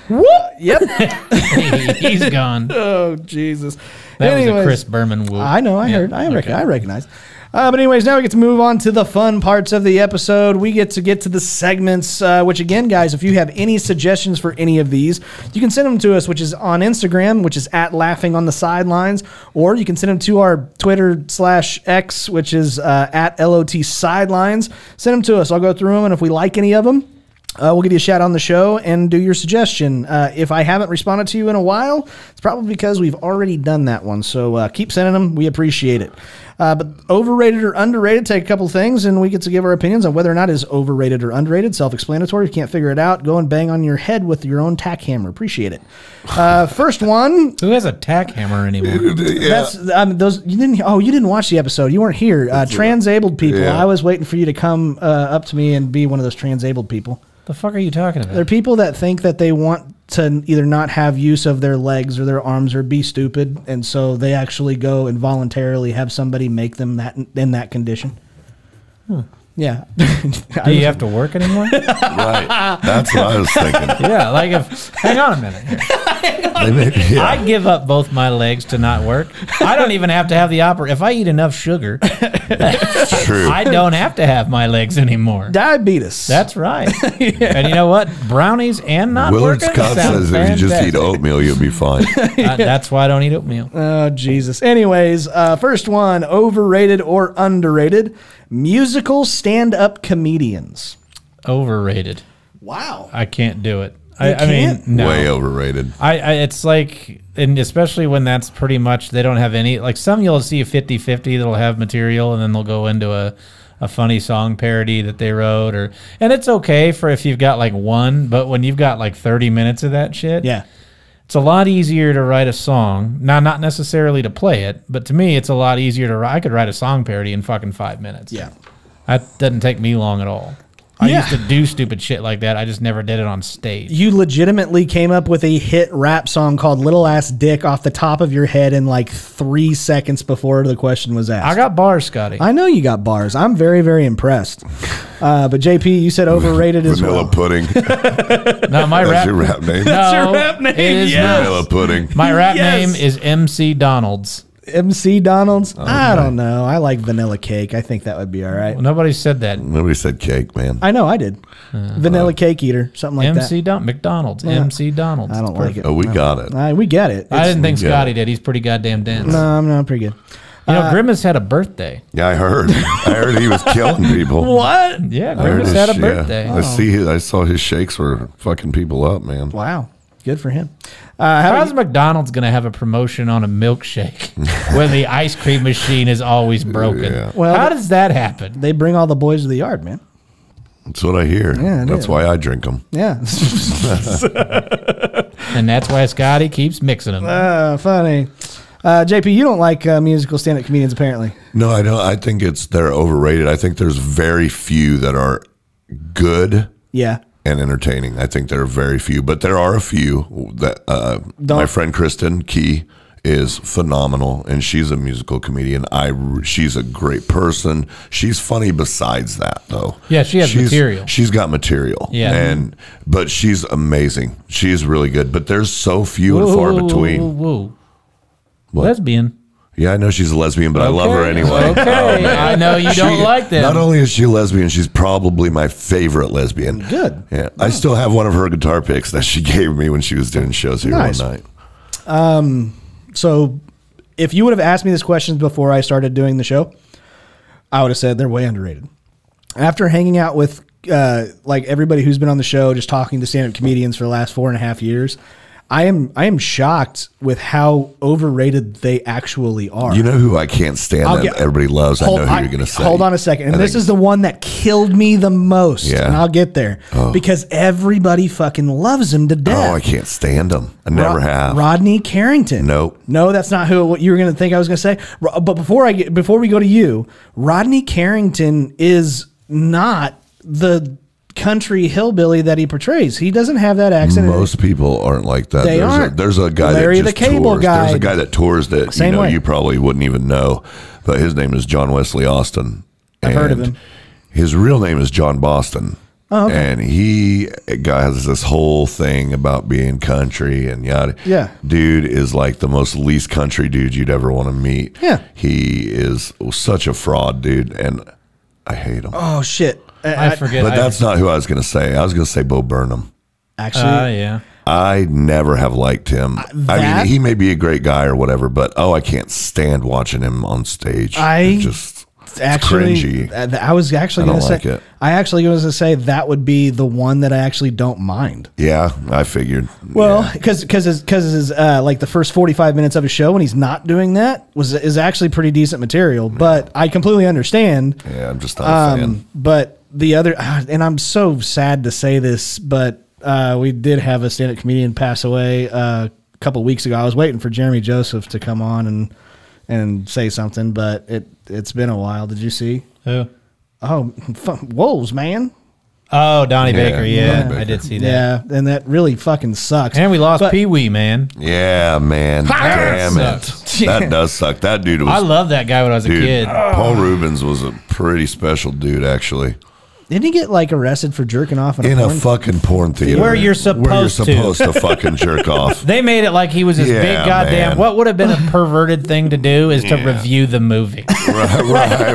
What? Yep. He's gone. Oh, Jesus. That was a Chris Berman whoop. I know. I heard. I recognize. But anyways, now we get to move on to the fun parts of the episode. We get to the segments, which again, guys, if you have any suggestions for any of these, you can send them to us, which is on Instagram, which is at Laughing on the Sidelines, or you can send them to our Twitter/X, which is at LOT Sidelines. Send them to us. I'll go through them, and if we like any of them, we'll give you a shout on the show and do your suggestion. If I haven't responded to you in a while, it's probably because we've already done that one. So keep sending them. We appreciate it. But overrated or underrated, take a couple things, and we get to give our opinions on whether or not it is overrated or underrated. Self-explanatory. If you can't figure it out, go and bang on your head with your own tack hammer. Appreciate it. First one. Who has a tack hammer anymore? Yeah. That's, those, you didn't, oh, you didn't watch the episode. You weren't here. Transabled people. Yeah. I was waiting for you to come up to me and be one of those transabled people. The fuck are you talking about? They're people that think that they want to either not have use of their legs or their arms or be stupid, and so they actually go and voluntarily have somebody make them that in that condition. Huh. Yeah. Do you have to work anymore? Right. That's what I was thinking. Yeah, like if, hang on a minute here. Yeah. I give up both my legs to not work. I don't even have to have the opera. If I eat enough sugar, true. I don't have to have my legs anymore. Diabetes. That's right. Yeah. And you know what? Brownies and not Willard working? Scott says fantastic. If you just eat oatmeal, you'll be fine. Yeah. That's why I don't eat oatmeal. Oh, Jesus. Anyways, first one, overrated or underrated? Musical stand-up comedians. Overrated. Wow. I can't do it. I mean, no. Way overrated. It's like, and especially when that's pretty much, they don't have any, like some you'll see a 50-50 that'll have material and then they'll go into a funny song parody that they wrote, or, and it's okay for if you've got like one, but when you've got like 30 minutes of that shit. Yeah. It's a lot easier to write a song. Now, not necessarily to play it, but to me, it's a lot easier to write. I could write a song parody in fucking 5 minutes. Yeah. That doesn't take me long at all. I used to do stupid shit like that. I just never did it on stage. You legitimately came up with a hit rap song called Little Ass Dick off the top of your head in like 3 seconds before the question was asked. I got bars, Scotty. I know you got bars. I'm very, very impressed. But JP, you said overrated as well. Vanilla Pudding. No, my that's your rap name. No, that's your rap name. It is yes. Vanilla Pudding. My rap name is MC Donald's. MC Donald's? Okay. I don't know. I like vanilla cake. I think that would be all right. Well, nobody said that. Nobody said cake, man. I know. I did. Vanilla cake eater. Something like MC that. McDonald's. Yeah. MC Donald's. I don't like it. Oh, we got it. We get it. I didn't think Scotty did. He's pretty goddamn dense. No, I'm not pretty good. You know, Grimace had a birthday. Yeah, I heard. I heard he was killing people. What? Yeah, Grimace had a birthday. Yeah. Oh. I saw his shakes were fucking people up, man. Wow. Good for him. How's McDonald's going to have a promotion on a milkshake when the ice cream machine is always broken? Yeah. Well, how does that happen? They bring all the boys to the yard, man. That's what I hear. Yeah, that's why I drink them. Yeah. And that's why Scotty keeps mixing them. Funny. JP, you don't like musical stand-up comedians, apparently. No, I don't. I think they're overrated. I think there's very few that are good. Yeah. And entertaining. I think there are very few, but there are a few that my friend Kristen Key is phenomenal, and she's a musical comedian. She's a great person. She's funny besides that, though. Yeah, she's material. She's got material. Yeah, but she's amazing. She's really good. But there's so few and far between. What? Lesbian. Yeah, I know she's a lesbian, but I love her anyway. Okay, I know you don't like that. Not only is she a lesbian, she's probably my favorite lesbian. Good. Yeah, nice. I still have one of her guitar picks that she gave me when she was doing shows here one night. So if you would have asked me this question before I started doing the show, I would have said they're way underrated. After hanging out with like everybody who's been on the show, just talking to stand-up comedians for the last 4.5 years, I am shocked with how overrated they actually are. You know who I can't stand that everybody loves? I know who you're going to say. Hold on a second. And this is the one that killed me the most. Yeah. And I'll get there. Oh. Because everybody fucking loves him to death. Oh, I can't stand him. I never have. Rodney Carrington. Nope. No, that's not what you were going to think I was going to say. But before we go to you, Rodney Carrington is not the country hillbilly that he portrays. He doesn't have that accent. Most people aren't like that. There's a guy Larry that just the cable tours. Guy. There's a guy that tours that you probably wouldn't even know, but his name is John Wesley Austin. I've heard of him. His real name is John Boston. Oh, okay. And he has this whole thing about being country and yada. Yeah. Dude is like the most least country dude you'd ever want to meet. Yeah. He is such a fraud, dude, and I hate him. Oh shit. I forget. But that's not who I was going to say. I was going to say Bo Burnham. Actually, yeah. I never have liked him. I mean, he may be a great guy or whatever, but I can't stand watching him on stage. It's cringy. I actually was going to say that would be the one that I actually don't mind. Yeah, I figured. Well, because like the first 45 minutes of a show when he's not doing that is actually pretty decent material. Yeah. But I completely understand. Yeah, I'm just not a fan. But the other, and I'm so sad to say this, but we did have a stand-up comedian pass away a couple weeks ago. I was waiting for Jeremy Joseph to come on and say something, but it's been a while. Did you see? Who? Oh, Wolves, man. Oh, Donnie Baker, yeah. Baker. I did see that. Yeah, and that really fucking sucks. And we lost Pee Wee, man. Yeah, man. Damn it. That does suck. That dude was... I loved that guy when I was a kid. Paul Reubens was a pretty special dude, actually. Didn't he get, like, arrested for jerking off in a fucking porn theater? Where you're supposed to. Where you're supposed to fucking jerk off. They made it like he was this big goddamn... Man. What would have been a perverted thing to do is to review the movie. Right.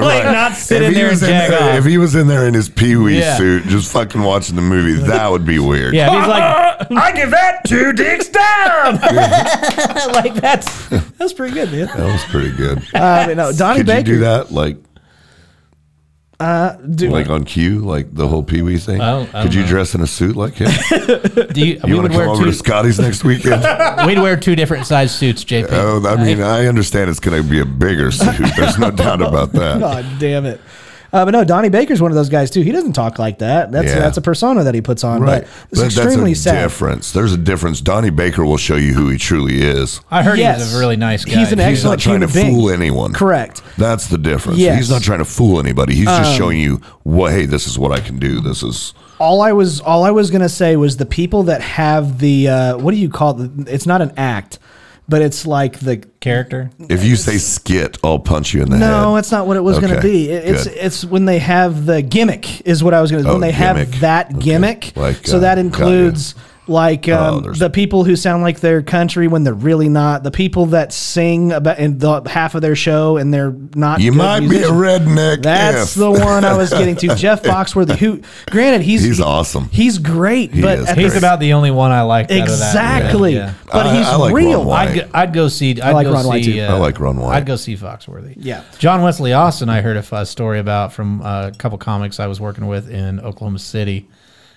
Like, not sit in there and jack off. If he was in there in his Pee-wee suit just fucking watching the movie, that would be weird. Yeah, he's like... I give that 2 dicks down! Like, that's pretty good, dude. That was pretty good. No, Donnie Baker... Could you do that, like... like on cue, like the whole Pee Wee thing. Could you dress in a suit like him? You want to come over to Scotty's next weekend? We'd wear 2 different size suits, JP. Oh, I mean, I understand it's going to be a bigger suit. There's no doubt about that. God damn it. But no, Donnie Baker's one of those guys too. He doesn't talk like that. That's a persona that he puts on. Right. But it's extremely sad. Difference. There's a difference. Donnie Baker will show you who he truly is. I heard he's a really nice guy. He's an excellent human being. He's not trying to fool anyone. Correct. That's the difference. Yes. He's not trying to fool anybody. He's just showing you, well, hey, this is what I can do. This is all I was gonna say was the people that have the what do you call it? It's not an act. But it's like the character. If you say skit, I'll punch you in the head. No, that's not what it was going to be. It's when they have the gimmick is what I was going to when they have that gimmick. Like, so that includes like the people who sound like they're country when they're really not. The people that sing about in the half of their show and they're not. You might musicians. Be a redneck. That's the one I was getting to. Jeff Foxworthy, who, granted, he's awesome. He's great, but he's about the only one I like. Exactly, out of that. Yeah. But he's like real. I'd go see. I like Ron White too. I like Ron White. I'd go see Foxworthy. Yeah, John Wesley Austin. I heard a story about from a couple comics I was working with in Oklahoma City,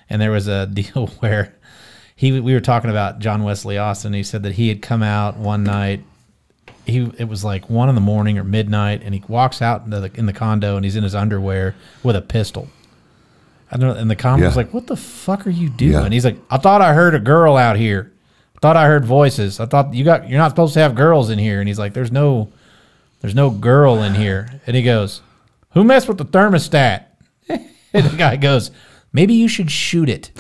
and there was a deal where. We were talking about John Wesley Austin. He said that he had come out one night. It was like 1 in the morning or midnight, and he walks out in the condo, and he's in his underwear with a pistol. I don't know. And the comic was like, "What the fuck are you doing?" Yeah. He's like, "I thought I heard a girl out here. I thought I heard voices. I thought you're not supposed to have girls in here." And he's like, "There's no girl in here." And he goes, "Who messed with the thermostat?" And the guy goes, "Maybe you should shoot it."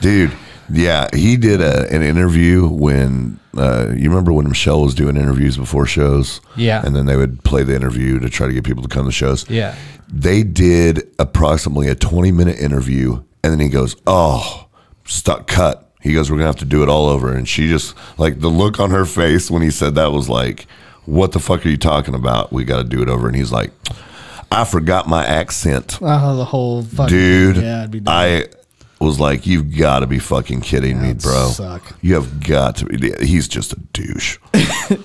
Dude, yeah, he did an interview when, you remember when Michelle was doing interviews before shows? Yeah. And then they would play the interview to try to get people to come to shows. Yeah. They did approximately a 20-minute interview, and then he goes, "Oh, stuck, cut." He goes, "We're going to have to do it all over." And she just, like, the look on her face when he said that was like, "What the fuck are you talking about? We got to do it over." And he's like, "I forgot my accent." Oh, the whole fucking dude. Yeah, I'd be done. I was like, "You've got to be fucking kidding me, bro. Suck. You have got to be." He's just a douche.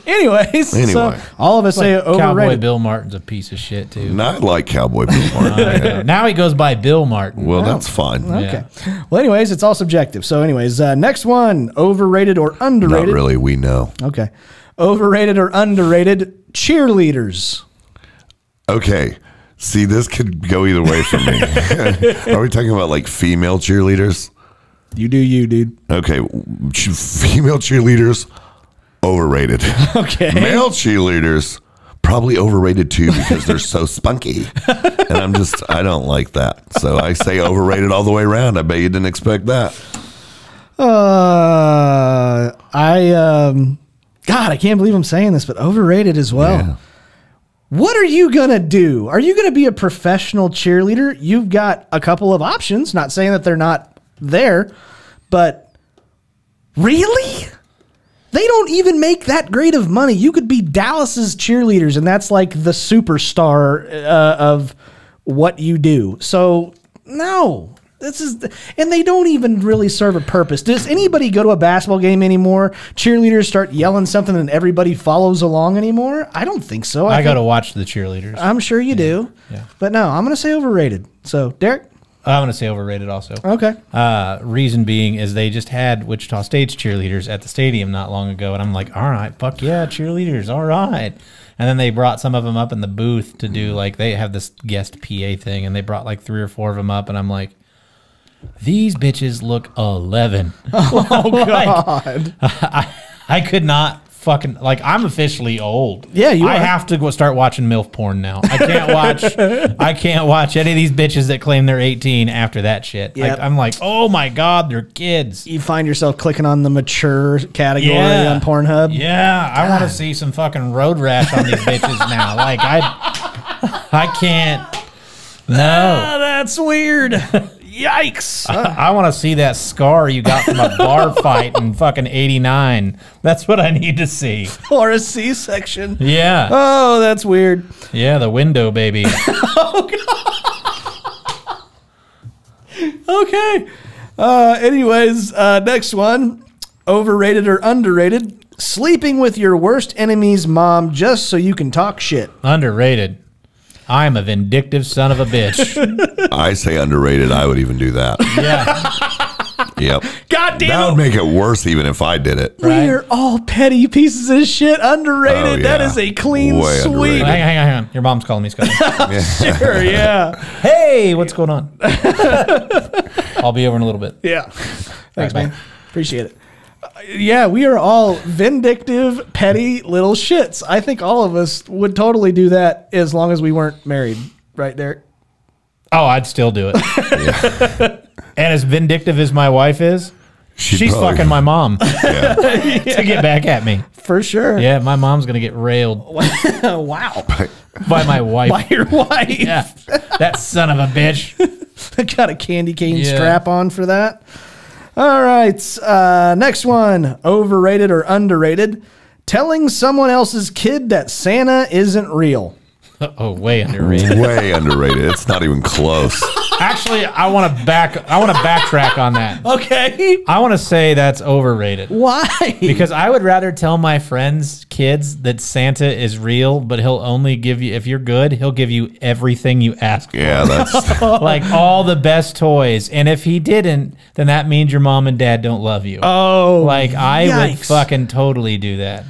Anyway, so all of us say overrated. Cowboy Bill Martin's a piece of shit too. Not like Cowboy Bill Martin. Now he goes by Bill Martin. Well, that's fine. Okay. Yeah. Well, anyways, it's all subjective. So, anyways, next one: overrated or underrated? Not really. We know. Okay. Overrated or underrated cheerleaders? Okay. See, this could go either way for me. Are we talking about like female cheerleaders? You do you, dude. Okay. Female cheerleaders, overrated. Okay. Male cheerleaders, probably overrated too because they're so spunky. And I don't like that. So I say overrated all the way around. I bet you didn't expect that. God, I can't believe I'm saying this, but overrated as well. Yeah. What are you going to do? Are you going to be a professional cheerleader? You've got a couple of options. Not saying that they're not there, but really? They don't even make that great of money. You could be Dallas's cheerleaders, and that's like the superstar of what you do. So, no. And they don't even really serve a purpose. Does anybody go to a basketball game anymore? Cheerleaders start yelling something and everybody follows along anymore? I don't think so. I got to watch the cheerleaders. I'm sure you do. Yeah. But no, I'm going to say overrated. So, Derek? I'm going to say overrated also. Okay. Reason being is they just had Wichita State's cheerleaders at the stadium not long ago, and I'm like, all right, fuck yeah, cheerleaders, all right. And then they brought some of them up in the booth to do, like, they have this guest PA thing, and they brought, like, 3 or 4 of them up, and I'm like, these bitches look 11. Oh, God. Like, I could not fucking, like, I'm officially old. Yeah, you I are. Have to go start watching MILF porn now. I can't watch any of these bitches that claim they're 18 after that shit. Yep. Like, I'm like, oh my God, they're kids. You find yourself clicking on the mature category on Pornhub. Yeah, God. I want to see some fucking road rash on these bitches now. Like, I can't. No. Ah, that's weird. Yikes. I want to see that scar you got from a bar fight in fucking 89. That's what I need to see. Or a C-section. Yeah. Oh, that's weird. Yeah, the window, baby. Oh, God. Okay. Anyways, next one. Overrated or underrated? Sleeping with your worst enemy's mom just so you can talk shit. Underrated. I'm a vindictive son of a bitch. I say underrated. I would even do that. Yeah. Yep. God damn it. That would make it worse even if I did it. Right? We are all petty pieces of shit. Underrated. Oh, yeah. That is a clean sweep. Hang on. Your mom's calling me, Scotty. Sure, yeah. Hey, what's going on? I'll be over in a little bit. Yeah. Thanks, man. Appreciate it. Yeah, we are all vindictive, petty little shits. I think all of us would totally do that as long as we weren't married. Right, Derek? Oh, I'd still do it. Yeah. And as vindictive as my wife is, she's fucking my mom to get back at me. For sure. Yeah, my mom's going to get railed. Wow. By my wife. By your wife. Yeah. That son of a bitch. Got a candy cane strap on for that. All right, next one. Overrated or underrated? Telling someone else's kid that Santa isn't real. Oh, way underrated. Way underrated. It's not even close. Actually, I want to backtrack on that. Okay. I want to say that's overrated. Why? Because I would rather tell my friends' kids that Santa is real, but he'll only give you, if you're good, he'll give you everything you ask for. Yeah, that's like all the best toys. And if he didn't, then that means your mom and dad don't love you. Oh, like I would fucking totally do that.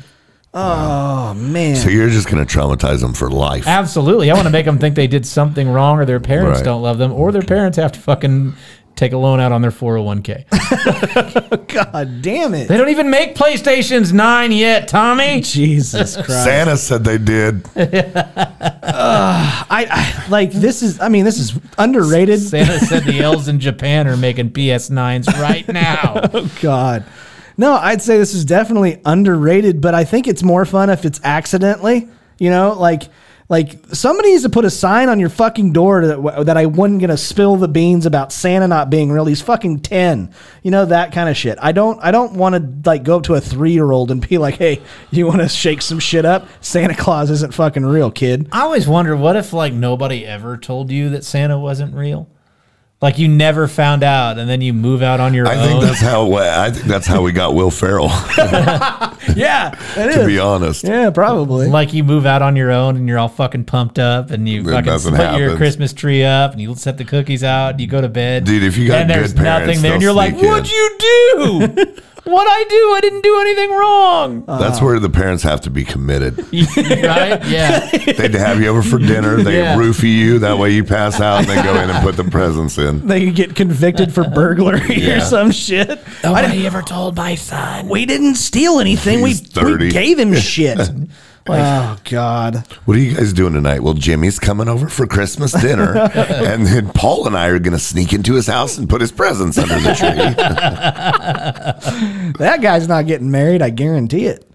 Oh, man. So you're just going to traumatize them for life. Absolutely. I want to make them think they did something wrong or their parents don't love them or their parents have to fucking take a loan out on their 401k. God damn it. They don't even make PlayStations 9 yet, Tommy. Jesus Christ. Santa said they did. Like, this is, I mean, this is underrated. Santa said the elves in Japan are making PS9s right now. Oh, God. No, I'd say this is definitely underrated, but I think it's more fun if it's accidentally, you know, like somebody needs to put a sign on your fucking door that I wasn't going to spill the beans about Santa not being real. He's fucking 10, you know, that kind of shit. I don't want to like go up to a 3-year-old and be like, hey, you want to shake some shit up? Santa Claus isn't fucking real, kid. I always wonder what if like nobody ever told you that Santa wasn't real? Like you never found out, and then you move out on your own. I think that's how we got Will Ferrell. yeah, to be honest. Yeah, probably. Like you move out on your own, and you're all fucking pumped up, and you fucking put your Christmas tree up, and you set the cookies out, and you go to bed. Dude, if you got good parents, there, and you're like, "What'd you do? What I do? I didn't do anything wrong." That's where the parents have to be committed, right? Yeah, they'd have you over for dinner. They roofie you. That way, you pass out. And they go in and put the presents in. They could get convicted for burglary or some shit. Nobody ever told my son we didn't steal anything. We gave him shit. Like, oh, God. What are you guys doing tonight? Well, Jimmy's coming over for Christmas dinner, and then Paul and I are going to sneak into his house and put his presents under the tree. That guy's not getting married, I guarantee it.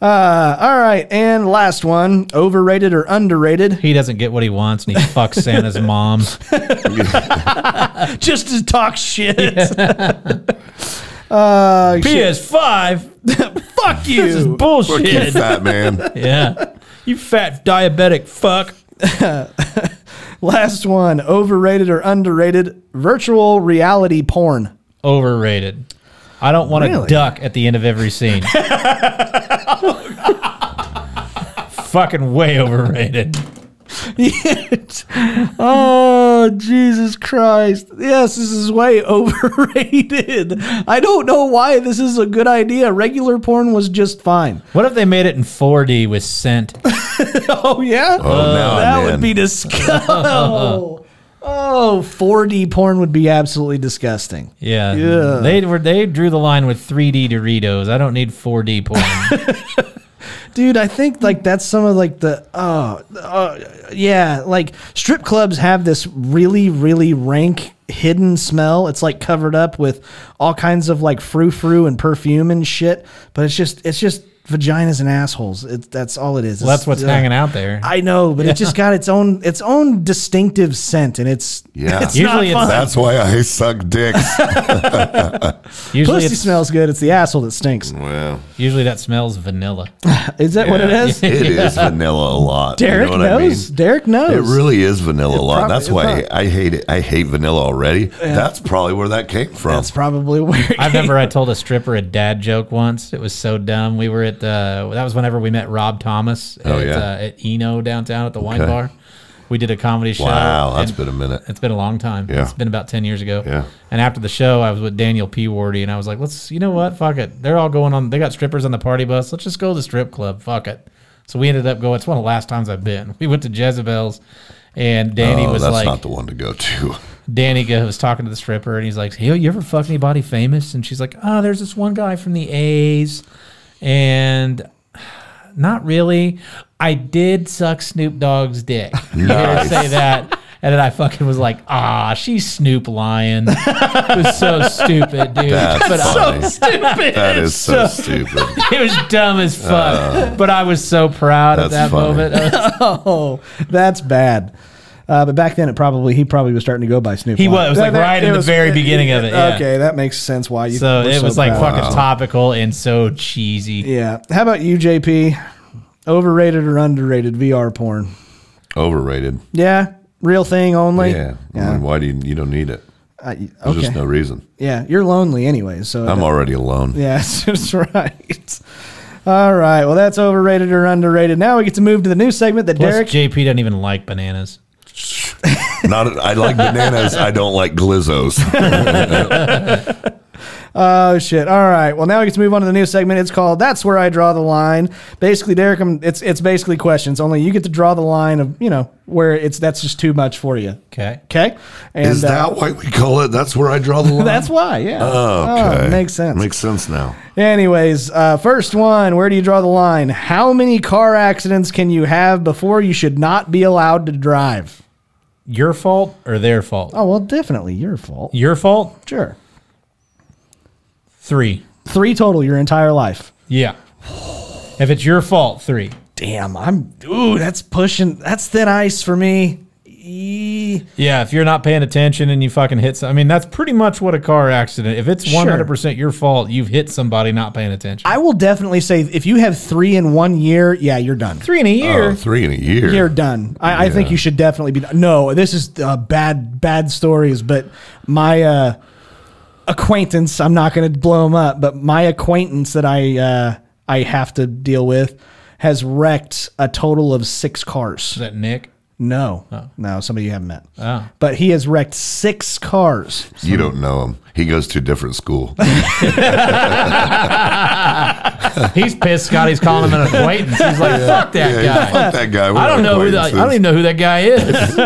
All right, and last one, overrated or underrated? He doesn't get what he wants, and he fucks Santa's mom. Just to talk shit. Yeah. PS5. Fuck you. This is bullshit. Fuck you, fat man. Yeah. You fat diabetic fuck. Last one. Overrated or underrated? Virtual reality porn. Overrated. I don't want to duck at the end of every scene. Fucking way overrated. Oh, Jesus Christ. Yes, this is way overrated. I don't know why this is a good idea. Regular porn was just fine. What if they made it in 4D with scent? Oh, yeah? Oh, that would be disgusting. Oh, 4D porn would be absolutely disgusting. Yeah. Yeah. They drew the line with 3D Doritos. I don't need 4D porn. Dude, I think like that's some of like the yeah, like strip clubs have this really, really rank hidden smell. It's like covered up with all kinds of like frou-frou and perfume and shit, but it's just vaginas and assholes. That's all it is. Well, that's what's hanging out there. I know, but it just got its own distinctive scent, and it's usually not fun. That's why I suck dicks. Pussy smells good. It's the asshole that stinks. Well, usually that smells vanilla. Is that what it is? It is vanilla a lot. Derek knows. I mean? Derek knows. It really is vanilla a lot. That's why I hate it. I hate vanilla already. Yeah. That's probably where that came from. That's probably where. I remember I told a stripper a dad joke once. It was so dumb. We were at that was whenever we met Rob Thomas at Eno downtown at the wine bar. We did a comedy show. Wow, that's been a minute. It's been a long time. Yeah. It's been about 10 years ago. Yeah. And after the show, I was with Daniel P. Wardy, and I was like, you know what? Fuck it. They're all going on. They got strippers on the party bus. Let's just go to the strip club. Fuck it. So we ended up going. It's one of the last times I've been. We went to Jezebel's, and Danny was like, that's not the one to go to. Danny was talking to the stripper, and he's like, hey, you ever fuck anybody famous? And she's like, oh, there's this one guy from the A's. And not really. I did suck Snoop Dogg's dick. You nice. Hear her say that. And then I fucking was like, ah, she's Snoop lying. It was so stupid, dude. That's so stupid. That is so stupid. It was dumb as fuck. But I was so proud of that moment. Oh, that's bad. But back then, he probably was starting to go by Snoop. He was. It was like right in the very beginning of it. Yeah. Okay, that makes sense. Why you? So it was like fucking topical and so cheesy. Yeah. How about you, JP? Overrated or underrated VR porn? Overrated. Yeah. Real thing only. Yeah. I mean, why do you don't need it? There's just no reason. Yeah. You're lonely anyway. So I'm already alone. Yeah, that's right. All right. Well, that's overrated or underrated. Now we get to move to the new segment that Derek. JP doesn't even like bananas. I like bananas. I don't like Glizzos. Oh, shit. All right. Well, now we get to move on to the new segment. It's called That's Where I Draw the Line. Basically, Derek, it's basically questions. Only you get to draw the line of, you know, where that's just too much for you. Okay. Okay. And is that why we call it That's Where I Draw the Line? That's why, yeah. Oh, okay. Oh, makes sense. Makes sense now. Anyways, first one, where do you draw the line? How many car accidents can you have before you should not be allowed to drive? Your fault or their fault? Oh, well, definitely your fault. Your fault? Sure. 3. 3 total your entire life. Yeah. If it's your fault, 3. Damn, ooh, that's pushing. That's thin ice for me. Yeah, if you're not paying attention and you fucking hit something. I mean, that's pretty much what a car accident. If it's 100% your fault, you've hit somebody not paying attention. I will definitely say if you have 3 in 1 year, yeah, you're done. 3 in a year? 3 in a year. You're done. I think you should definitely be done. No, this is bad stories, but my acquaintance, I'm not going to blow him up, but my acquaintance that I have to deal with has wrecked a total of 6 cars. Is that Nick? No, no, somebody you haven't met. Oh. But he has wrecked 6 cars. So. You don't know him. He goes to a different school. He's pissed. Scotty's calling him an acquaintance. He's like, fuck that guy. Fuck that guy. I don't know. I don't even know who that guy is.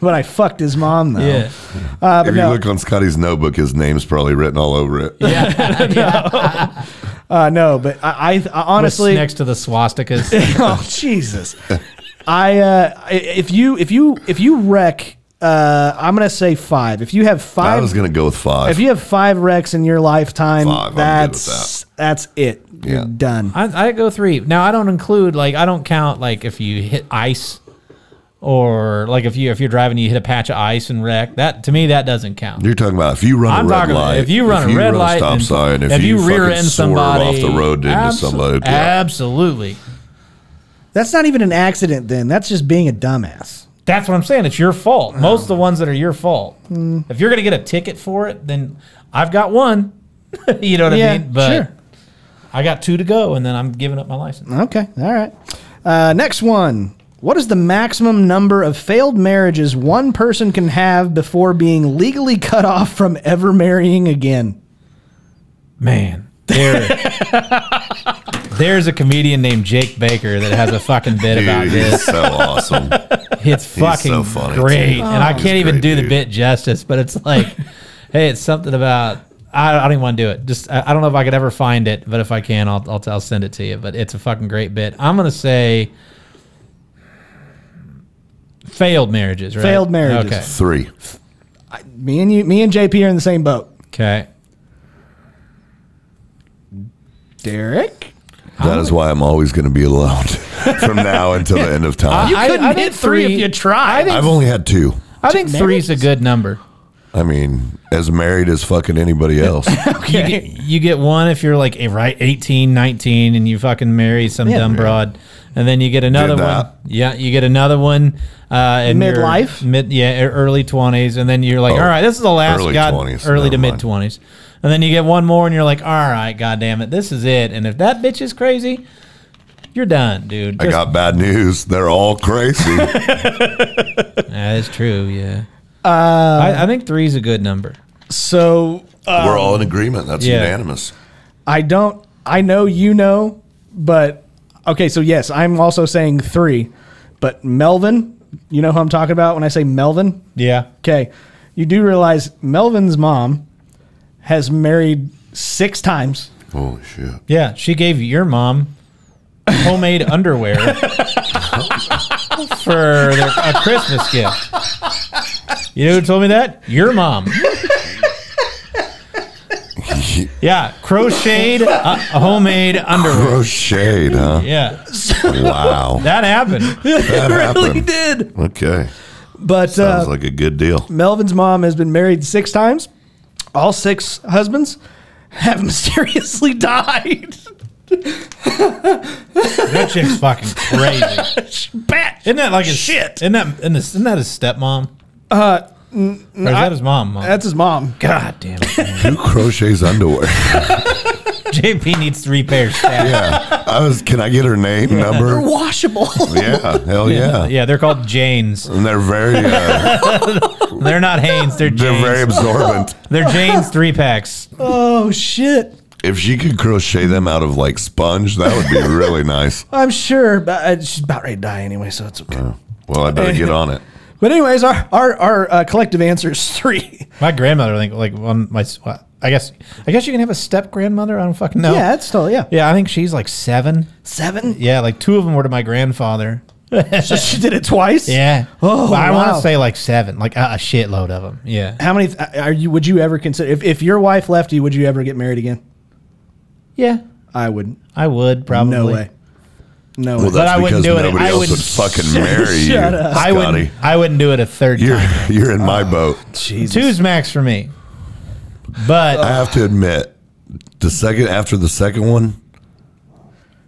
But I fucked his mom though. Yeah. If you look on Scotty's notebook, his name's probably written all over it. Yeah. No. No, but I honestly what's next to the swastikas. Oh Jesus. If you wreck, I'm gonna say 5. If you have 5, I was gonna go with 5. If you have 5 wrecks in your lifetime, 5, that's it. Yeah. You're done. I go 3. Now I don't include like I don't count like if you hit ice or like if you're driving you hit a patch of ice and wreck. That to me that doesn't count. You're talking about if you run a red light. If you run a red light, stop sign. If you rear end somebody off the road into somebody, yeah. Absolutely. That's not even an accident then. That's just being a dumbass. That's what I'm saying. It's your fault. Most of the ones that are your fault. Mm. If you're going to get a ticket for it, then I've got one. You know what I mean? But sure. I got 2 to go, and then I'm giving up my license. Okay. All right. Next one. What is the maximum number of failed marriages one person can have before being legally cut off from ever marrying again? Man. Derek. There's a comedian named Jake Baker that has a fucking bit about this. It's so awesome. It's fucking so funny, great. Oh. And I can't even do the bit justice, but it's like, hey, it's something about, I don't even want to do it. Just, I don't know if I could ever find it, but if I can, I'll send it to you. But it's a fucking great bit. I'm going to say failed marriages, right? Failed marriages. Okay. 3. Me and JP are in the same boat. Okay. Derek? That is why I'm always going to be alone from now until the end of time. You couldn't hit 3 if you tried. I've only had 2. I think 3's a good number. I mean, as married as fucking anybody else. Okay. You get 1 if you're like 18, 19, and you fucking marry some dumb broad. And then you get another one. Yeah, you get another one. In midlife? Early 20s. And then you're like, all right, this is the last. Early to mid-20s. And then you get one more, and you're like, all right, goddamn it, this is it. And if that bitch is crazy, you're done, dude. I got bad news. They're all crazy. That is true, yeah. I think 3's a good number. So we're all in agreement. That's unanimous. I know you know, but okay. So yes, I'm also saying 3, but Melvin, you know who I'm talking about when I say Melvin? Yeah. Okay. You do realize Melvin's mom has married 6 times. Holy shit. Yeah. She gave your mom homemade underwear for a Christmas gift. You know who told me that? Your mom. Yeah, crocheted homemade underwear. Crocheted, huh? Yeah. Wow. That happened. It really did. Okay. But sounds like a good deal. Melvin's mom has been married 6 times. All 6 husbands have mysteriously died. That chick's fucking crazy. Isn't that like a shit? Isn't that his stepmom? Or is that his mom? That's his mom. God damn it. Who crochets underwear? JP needs 3 pairs. Yeah. Can I get her name, number? They're washable. Yeah. Hell yeah. Yeah, they're called Janes. And they're very... they're not Hanes. They're Janes. They're very absorbent. They're Janes 3-packs. Oh, shit. If she could crochet them out of, like, sponge, that would be really nice. I'm sure. But she's about ready to die anyway, so it's okay. Well, I better get on it. But anyways, our collective answer is 3. My grandmother, I guess you can have a step grandmother. I don't fucking know. Yeah, it's still yeah. I think she's like 7. 7? Yeah, like 2 of them were to my grandfather. So she did it twice. Yeah. Oh, wow. I want to say like 7, like a shitload of them. Yeah. How many are you? Would you ever consider if your wife left you? Would you ever get married again? Yeah, I would. I would probably. No way. No, well, but I wouldn't do it. I would fucking marry you. Shut up. I wouldn't do it a third time. You're in my boat. Jesus. 2's max for me. But I have to admit, after the second one,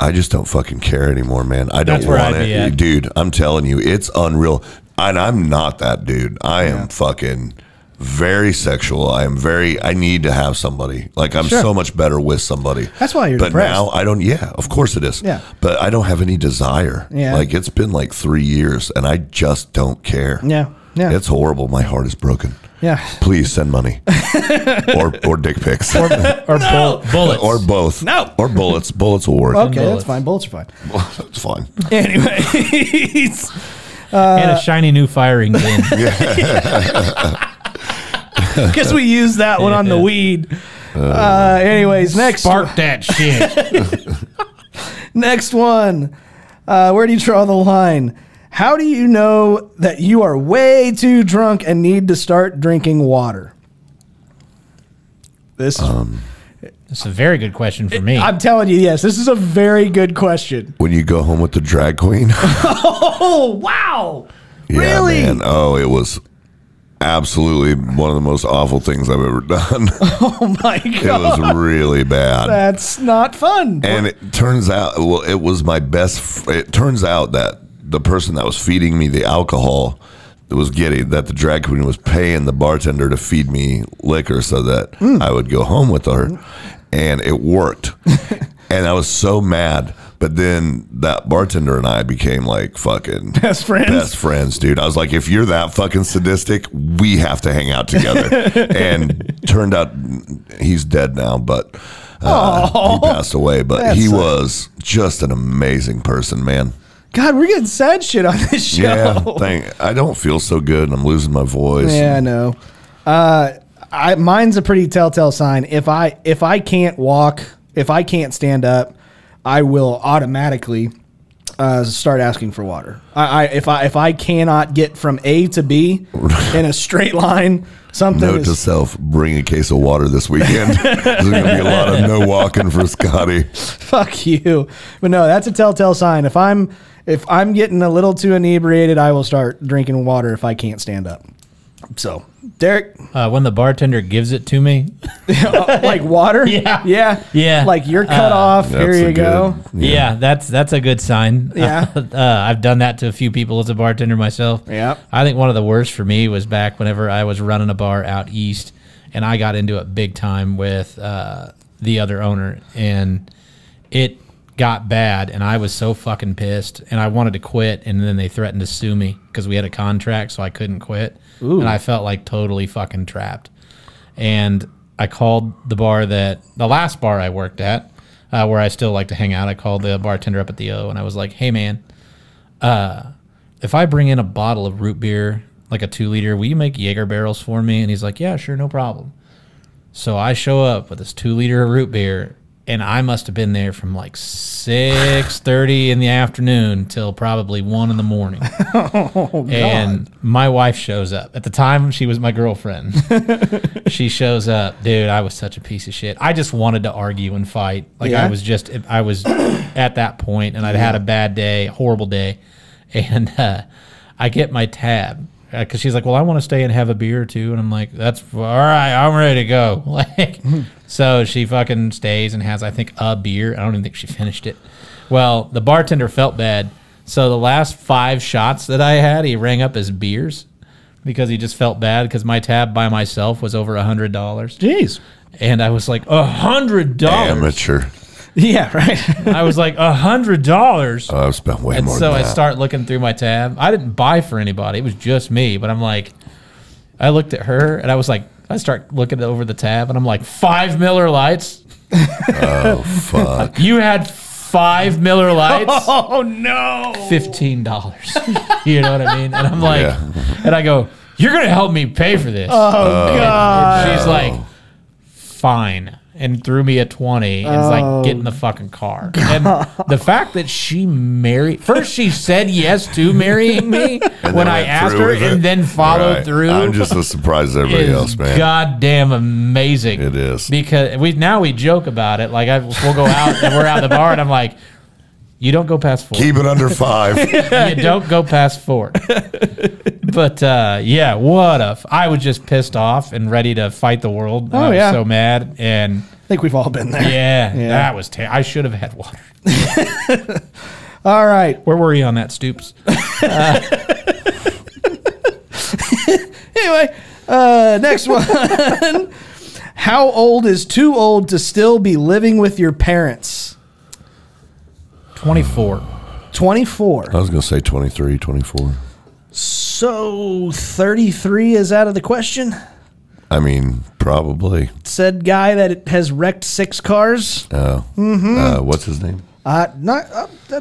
I just don't fucking care anymore, man. I don't want it, dude. I'm telling you, it's unreal. And I'm not that dude. I am fucking very sexual. I need to have somebody. Like, I'm so much better with somebody. That's why you're depressed. But now I don't. Yeah, of course it is. Yeah. But I don't have any desire. Yeah. Like, it's been like 3 years and I just don't care. Yeah. Yeah. It's horrible. My heart is broken. Yeah. Please send money. or dick pics. Or no. Bullets. Or both. No. Or bullets. Bullets will work. Okay, that's fine. Bullets are fine. It's fine. Anyways. And a shiny new firing pin. Because we used that one on the weed. Anyways, next. Spark that shit. Next one. Where do you draw the line? How do you know that you are way too drunk and need to start drinking water? This is a very good question for me. I'm telling you, yes, this is a very good question. When you go home with the drag queen. Oh, wow. Yeah, really? Man. Oh, it was absolutely one of the most awful things I've ever done. Oh, my God. It was really bad. That's not fun. And it turns out, well, it was my best. It turns out that the person that was feeding me the alcohol was giddy, that the drag queen was paying the bartender to feed me liquor so that I would go home with her. And it worked. And I was so mad. But then that bartender and I became like fucking best friends. Best friends, dude. I was like, if you're that fucking sadistic, we have to hang out together. And turned out he's dead now, but He passed away, but he was just an amazing person, man. God, we're getting sad shit on this show. Yeah, I don't feel so good, and I'm losing my voice. Yeah, I know. Mine's a pretty telltale sign. If I can't walk, if I can't stand up, I will automatically start asking for water. If I cannot get from A to B in a straight line, something. Note to self: bring a case of water this weekend. There's gonna be a lot of no walking for Scotty. Fuck you. But no, that's a telltale sign. If I'm getting a little too inebriated, I will start drinking water if I can't stand up. So, Derek, when the bartender gives it to me, like water, yeah, like you're cut off. Here you go. Yeah, that's a good sign. Yeah, I've done that to a few people as a bartender myself. Yeah, I think one of the worst for me was back whenever I was running a bar out east, and I got into it big time with the other owner, and it got bad, and I was so fucking pissed, and I wanted to quit, and then they threatened to sue me because we had a contract, so I couldn't quit. Ooh. And I felt like totally fucking trapped. And I called the bar that, the last bar I worked at, where I still like to hang out, I called the bartender up at the O, and I was like, hey man, if I bring in a bottle of root beer, like a 2-liter, will you make Jaeger barrels for me? And he's like, yeah, sure, no problem. So I show up with this 2-liter of root beer, and I must have been there from like 6:30 in the afternoon till probably 1 in the morning. Oh, God. And my wife shows up. At the time, she was my girlfriend. She shows up. Dude, I was such a piece of shit. I just wanted to argue and fight. Like, yeah. I was at that point, and I'd had a bad day, a horrible day. And I get my tab. Because she's like, well, I want to stay and have a beer or two. And I'm like, that's all right. I'm ready to go. Like, so she fucking stays and has, I think, a beer. I don't even think she finished it. Well, the bartender felt bad. So the last 5 shots that I had, he rang up his beers because he just felt bad because my tab by myself was over $100. Jeez. And I was like, $100? Amateur. Yeah, right. I was like, $100. I've spent way more. So I start looking through my tab. I didn't buy for anybody. It was just me. But I'm like, I looked at her and I was like, I start looking over the tab and I'm like, 5 Miller Lights. Oh, fuck. You had 5 Miller Lights. Oh, no. $15. You know what I mean? And I'm like, and I go, you're going to help me pay for this. Oh, God. And she's like, fine. And threw me a 20. And it's like, get in the fucking car. God. And the fact that she married... First, she said yes to marrying me when I asked her and then followed through. I'm just as surprised as everybody else, man. Goddamn amazing. It is. Because now we joke about it. Like, we'll go out and we're out at the bar and I'm like, you don't go past 4. Keep it under 5. You don't go past 4. But, yeah, what a... I was just pissed off and ready to fight the world. Oh, I was so mad. And I think we've all been there. Yeah, that was terrible. I should have had water. All right. Where were you on that, Stoops? Anyway, next one. How old is too old to still be living with your parents? 24. 24. I was going to say 23, 24. So 33 is out of the question? I mean, probably. Said guy that has wrecked 6 cars. Oh. Mm-hmm. What's his name? I'll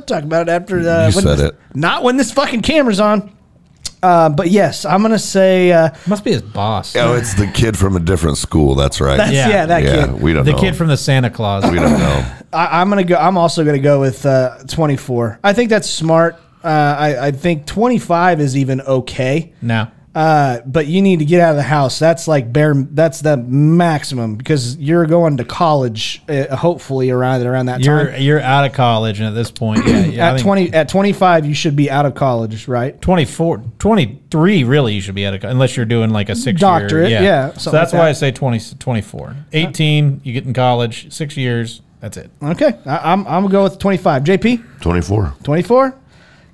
talk about it after. You said it. Not when this fucking camera's on. But yes, I'm going to say... must be his boss. Oh, it's the kid from a different school. That's right. That kid. We don't know. The kid from The Santa Claus. We don't know. I'm also going to go with 24. I think that's smart. I think 25 is even okay. No. But you need to get out of the house. That's like bare. That's the maximum because you're going to college, hopefully around that time. You're out of college, and at this point, yeah, at 25, you should be out of college, right? 24, 23, really, you should be out of college unless you're doing like a 6-year doctorate. Yeah. So that's like why I say 24, 18. You get in college, 6 years. That's it. Okay, I'm gonna go with 25. JP. 24. 24.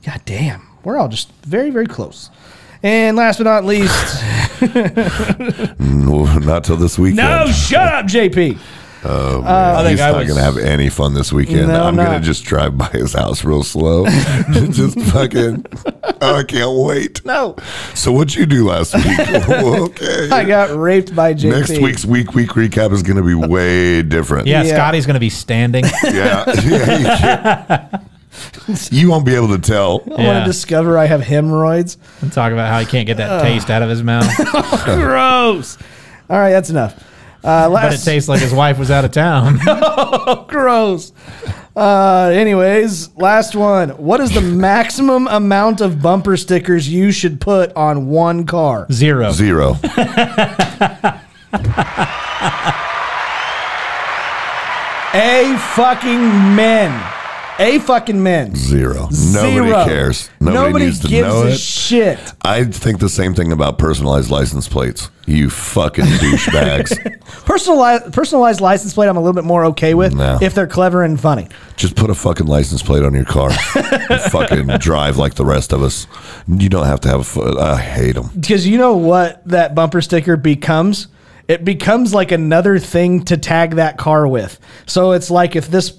God damn, we're all just very, very close. And last but not least, not till this weekend. No, shut up, JP. Oh, man. He's not going to have any fun this weekend. No, I'm going to just drive by his house real slow. Just fucking I can't wait. No. So what'd you do last week? Okay. I got raped by JP. Next week's week recap is going to be way different. Yeah, yeah. Scotty's going to be standing. Yeah. Yeah, you won't be able to tell. I want to discover I have hemorrhoids. And talk about how he can't get that taste out of his mouth. Gross. All right, that's enough. But it tastes like his wife was out of town. Oh, gross. Anyways, last one. What is the maximum amount of bumper stickers you should put on one car? Zero. Zero. A fucking men. A fucking man. Zero. Nobody cares. Nobody needs to gives know it. A shit. I think the same thing about personalized license plates. You fucking douchebags. Personalized license plate I'm a little bit more okay with if they're clever and funny. Just put a fucking license plate on your car. And fucking drive like the rest of us. You don't have to have a... I hate them. Because you know what that bumper sticker becomes? It becomes like another thing to tag that car with. So it's like if this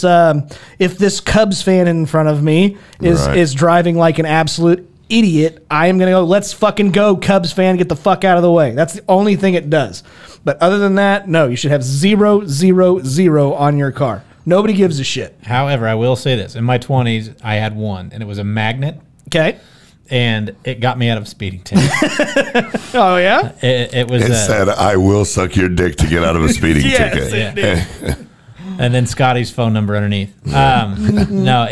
Cubs fan in front of me is driving like an absolute idiot, I am gonna go, let's fucking go, Cubs fan, get the fuck out of the way. That's the only thing it does. But other than that, no, you should have 0, 0, 0 on your car. Nobody gives a shit. However, I will say this: in my 20s, I had one, and it was a magnet. Okay. And it got me out of speeding ticket. Oh, yeah? It was... It said, I will suck your dick to get out of a speeding ticket. Yeah. And then Scotty's phone number underneath. No,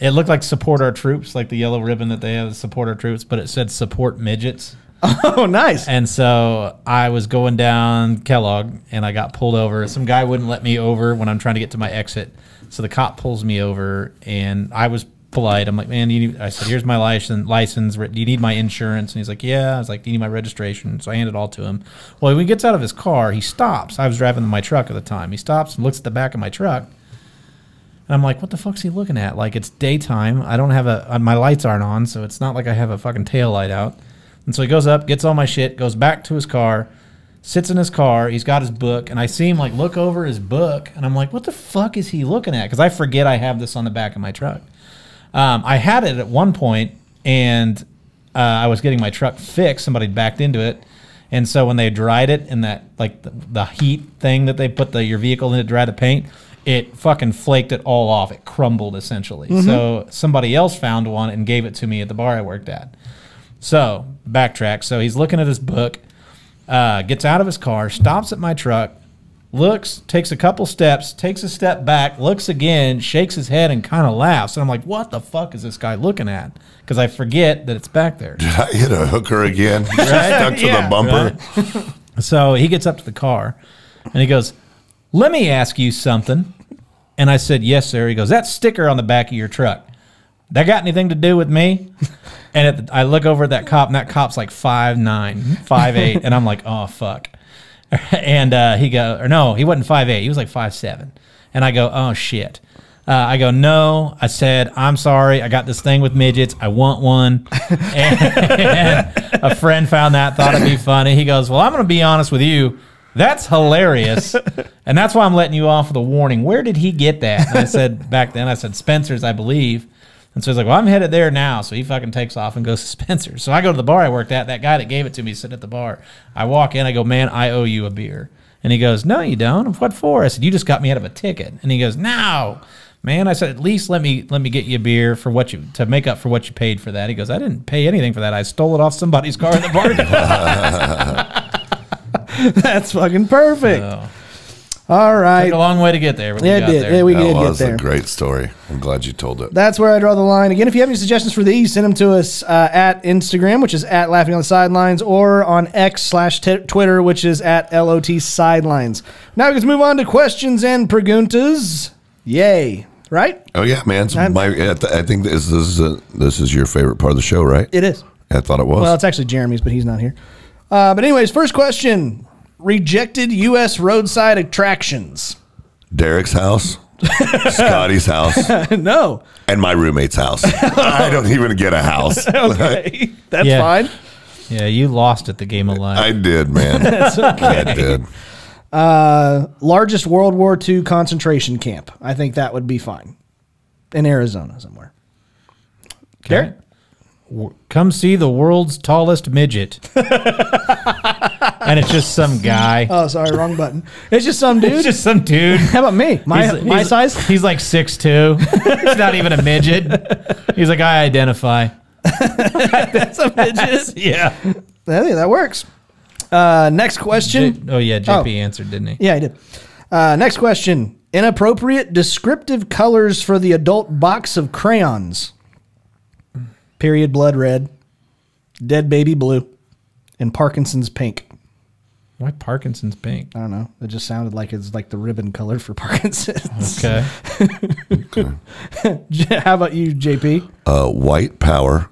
it looked like support our troops, like the yellow ribbon that they have, support our troops, but it said support midgets. Oh, nice. And so I was going down Kellogg, and I got pulled over. Some guy wouldn't let me over when I'm trying to get to my exit. So the cop pulls me over, and I was... polite. I'm like, man, I said, here's my license. Do you need my insurance? And he's like, yeah. I was like, do you need my registration? So I handed it all to him. Well, when he gets out of his car, he stops. I was driving my truck at the time. He stops and looks at the back of my truck. And I'm like, what the fuck's he looking at? Like, it's daytime. I don't have my lights aren't on, so it's not like I have a fucking taillight out. And so he goes up, gets all my shit, goes back to his car, sits in his car. He's got his book. And I see him, like, look over his book. And I'm like, what the fuck is he looking at? Because I forget I have this on the back of my truck. I had it at one point, and I was getting my truck fixed. Somebody backed into it, and so when they dried it in that, like the heat thing that they put your vehicle in to dry the paint, it fucking flaked it all off. It crumbled essentially. Mm-hmm. So somebody else found one and gave it to me at the bar I worked at. So backtrack. So he's looking at his book, gets out of his car, stops at my truck, looks, takes a couple steps, takes a step back, looks again, shakes his head, and kind of laughs. And I'm like, what the fuck is this guy looking at? Because I forget that it's back there. Did I hit a hooker again? Right? Stuck to the bumper. Right? So he gets up to the car, and he goes, let me ask you something. And I said, yes, sir. He goes, that sticker on the back of your truck, that got anything to do with me? And I look over at that cop, and that cop's like 5'9", 5'8", and I'm like, oh, fuck. And he wasn't 5'8", he was like 5'7", and I go, oh shit. I go, no, I said, I'm sorry, I got this thing with midgets, I want one. And a friend found that, thought it'd be funny. He goes, well, I'm gonna be honest with you, that's hilarious, and that's why I'm letting you off with a warning. Where did he get that? And I said, back then I said Spencer's, I believe. And so he's like, well, I'm headed there now. So he fucking takes off and goes to Spencer's. So I go to the bar I worked at. That guy that gave it to me is sitting at the bar. I walk in. I go, man, I owe you a beer. And he goes, no, you don't. What for? I said, you just got me out of a ticket. And he goes, no, man. I said, at least let me get you a beer for what you, to make up for what you paid for that. He goes, I didn't pay anything for that. I stole it off somebody's car in the bar. That's fucking perfect. So. All right. Took a long way to get there. Yeah, it did. There. Yeah, we did get there. That was a great story. I'm glad you told it. That's where I draw the line. Again, if you have any suggestions for these, send them to us at Instagram, which is at Laughing on the Sidelines, or on X/Twitter, which is at LOT Sidelines. Now we can move on to questions and preguntas. Yay. Right? Oh, yeah, man. So I think this is your favorite part of the show, right? It is. I thought it was. Well, it's actually Jeremy's, but he's not here. But anyways, first question. Rejected U.S. roadside attractions. Derek's house, Scotty's house. No. And my roommate's house. I don't even get a house. Okay. That's fine. Yeah, you lost at the game of life. I did, man. That's okay. I did. Largest World War II concentration camp. I think that would be fine. In Arizona somewhere. Okay. Derek? come see the world's tallest midget. And it's just some guy. Oh, sorry, wrong button. It's just some dude. It's just some dude. How about me? My size? He's like 6'2". He's not even a midget. He's like, I identify. That's a midget? Yeah. I think that works. Next question. JP answered, didn't he? Yeah, he did. Next question. Inappropriate descriptive colors for the adult box of crayons. Period blood red, dead baby blue, and Parkinson's pink. Why Parkinson's pink? I don't know. It just sounded like it's like the ribbon color for Parkinson's. Okay. Okay. How about you, JP? White power.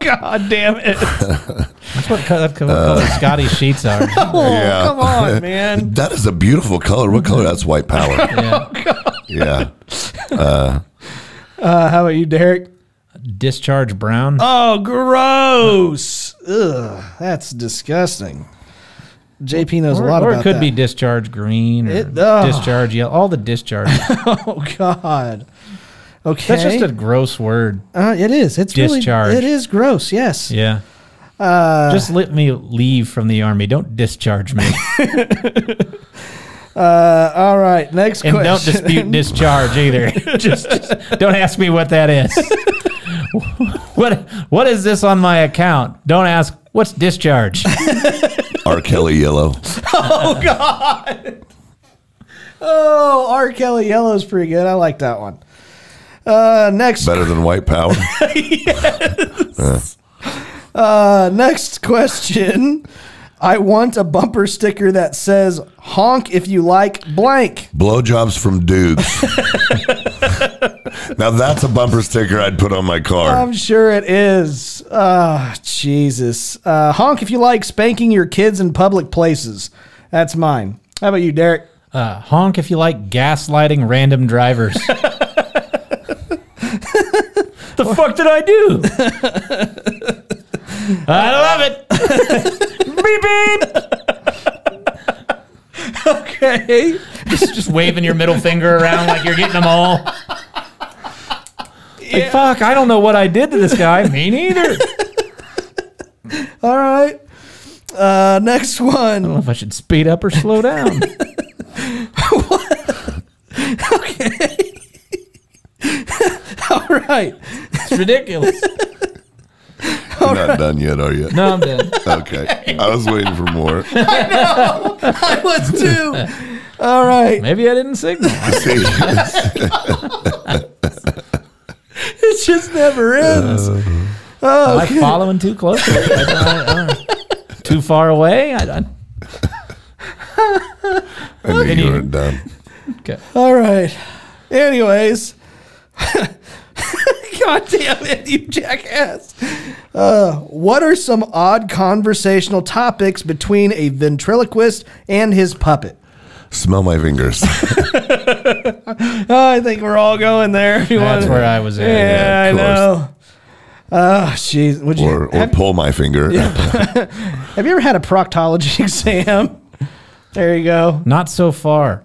God damn it. That's what color Scotty sheets are. Oh, yeah. Come on, man. That is a beautiful color. What color? That's white power. Yeah. Oh, God. Yeah. How about you, Derek? Discharge brown. Oh, gross. Ugh, that's disgusting. JP knows a lot about that. Or it could be discharge green or discharge yellow. All the discharges. Oh, God. Okay. That's just a gross word. It is. It's discharge. Really, it is gross, yes. Yeah. Just let me leave from the Army. Don't discharge me. All right, next question. And don't dispute discharge either. just don't ask me what that is. What is this on my account? Don't ask, what's discharge? R. Kelly yellow. Oh, God. Oh, R. Kelly yellow is pretty good. I like that one. Next. Better than white power. Yes. Next question. I want a bumper sticker that says honk if you like blank. Blowjobs from dudes. Now that's a bumper sticker I'd put on my car. I'm sure it is. Oh, Jesus. Honk if you like spanking your kids in public places. That's mine. How about you, Derek? Honk if you like gaslighting random drivers. The fuck did I do? I love it. Beep, beep. Okay. Just waving your middle finger around like you're getting them all. Yeah. Like, fuck, I don't know what I did to this guy. Me neither. All right. Next one. I don't know if I should speed up or slow down. What? Okay. All right. It's ridiculous. You're not done yet, are you? No, I'm done. Okay. I was waiting for more. I know. I was too. All right. Maybe I didn't signal. It just never ends. Oh, I like following too closely. Too far away. I knew you weren't done. Okay. All right. Anyways. God damn it, you jackass. What are some odd conversational topics between a ventriloquist and his puppet? Smell my fingers. I think we're all going there. That's where I was at. Yeah, I know. Oh, jeez. Or pull my finger. Yeah. Have you ever had a proctology exam? There you go. Not so far.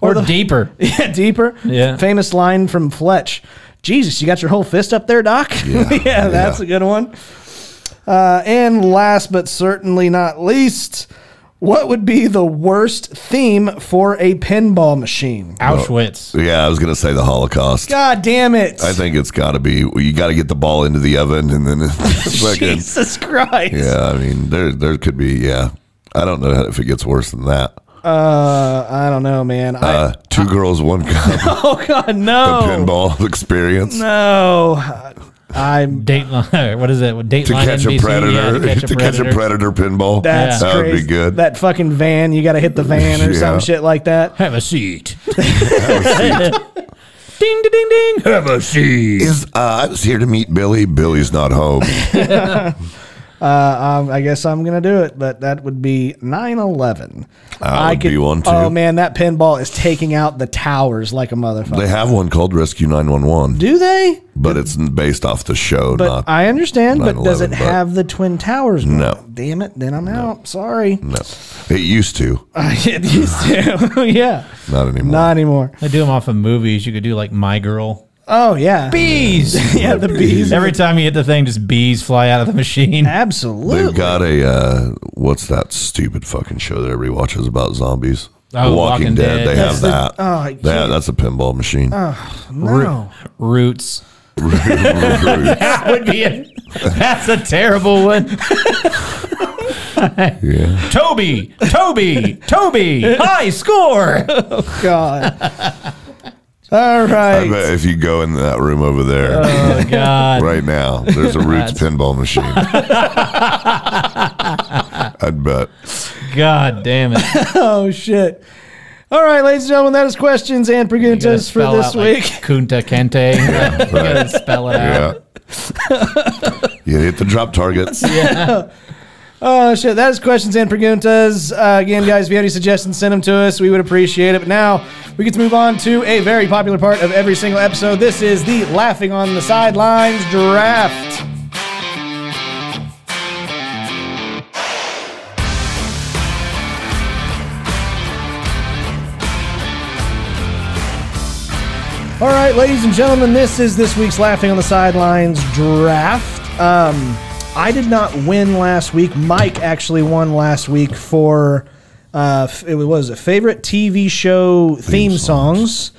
or deeper. Yeah, deeper. Yeah. Famous line from Fletch. Jesus, you got your whole fist up there, Doc? Yeah, yeah, that's a good one. And last but certainly not least, what would be the worst theme for a pinball machine? Auschwitz. Well, yeah, I was going to say the Holocaust. God damn it. I think it's got to be, you got to get the ball into the oven and then it's like Jesus Christ. Yeah, I mean, there could be, yeah. I don't know if it gets worse than that. I don't know, man. Two girls, one cup. Oh, God, no. The pinball experience. No. I'm Dateline. What is it? Dateline. To catch NBC, a predator. Yeah, to catch a predator pinball. That's yeah. That crazy. Would be good. That fucking van. You got to hit the van or some shit like that. Have a seat. Have a seat. Ding, ding, ding, ding. Have a seat. I was here to meet Billy. Billy's not home. I guess I'm gonna do it, but that would be 9/11. I could. Oh man, that pinball is taking out the towers like a motherfucker. They have one called Rescue 911. Do they? But it's based off the show. But not I understand. But does it have the Twin Towers? One? No. Damn it! Then I'm out. Sorry. No. It used to. It used to. Yeah. Not anymore. Not anymore. They do them off of movies. You could do like My Girl. Oh, yeah. Bees! Yeah, the bees. Every time you hit the thing, just bees fly out of the machine. Absolutely. They've got a, what's that stupid fucking show that everybody watches about zombies? Oh, Walking Dead. They have that. Oh, yeah, that's a pinball machine. Oh, no. Roots. That would be a, that's a terrible one. Yeah. Toby, high score. Oh, God. All right. I bet if you go in that room over there, oh, God. Right now, there's a Roots pinball machine. I'd bet. God damn it. Oh, shit. All right, ladies and gentlemen, that is questions and preguntas for this week. Like Kunta Kente. Yeah, right. You gotta spell it out. Yeah. You hit the drop targets. Yeah. Oh, shit. That is questions and preguntas. Again, guys, if you have any suggestions, send them to us. We would appreciate it. But now we get to move on to a very popular part of every single episode. This is the Laughing on the Sidelines Draft. All right, ladies and gentlemen, this is this week's Laughing on the Sidelines Draft. I did not win last week. Mike actually won last week for it was a favorite TV show theme songs.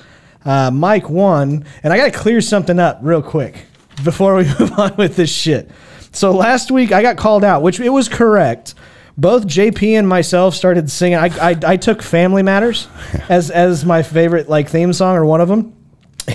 Mike won, and I got to clear something up real quick before we move on with this shit. So last week I got called out, which it was correct. Both JP and myself started singing. I took Family Matters as my favorite theme song or one of them.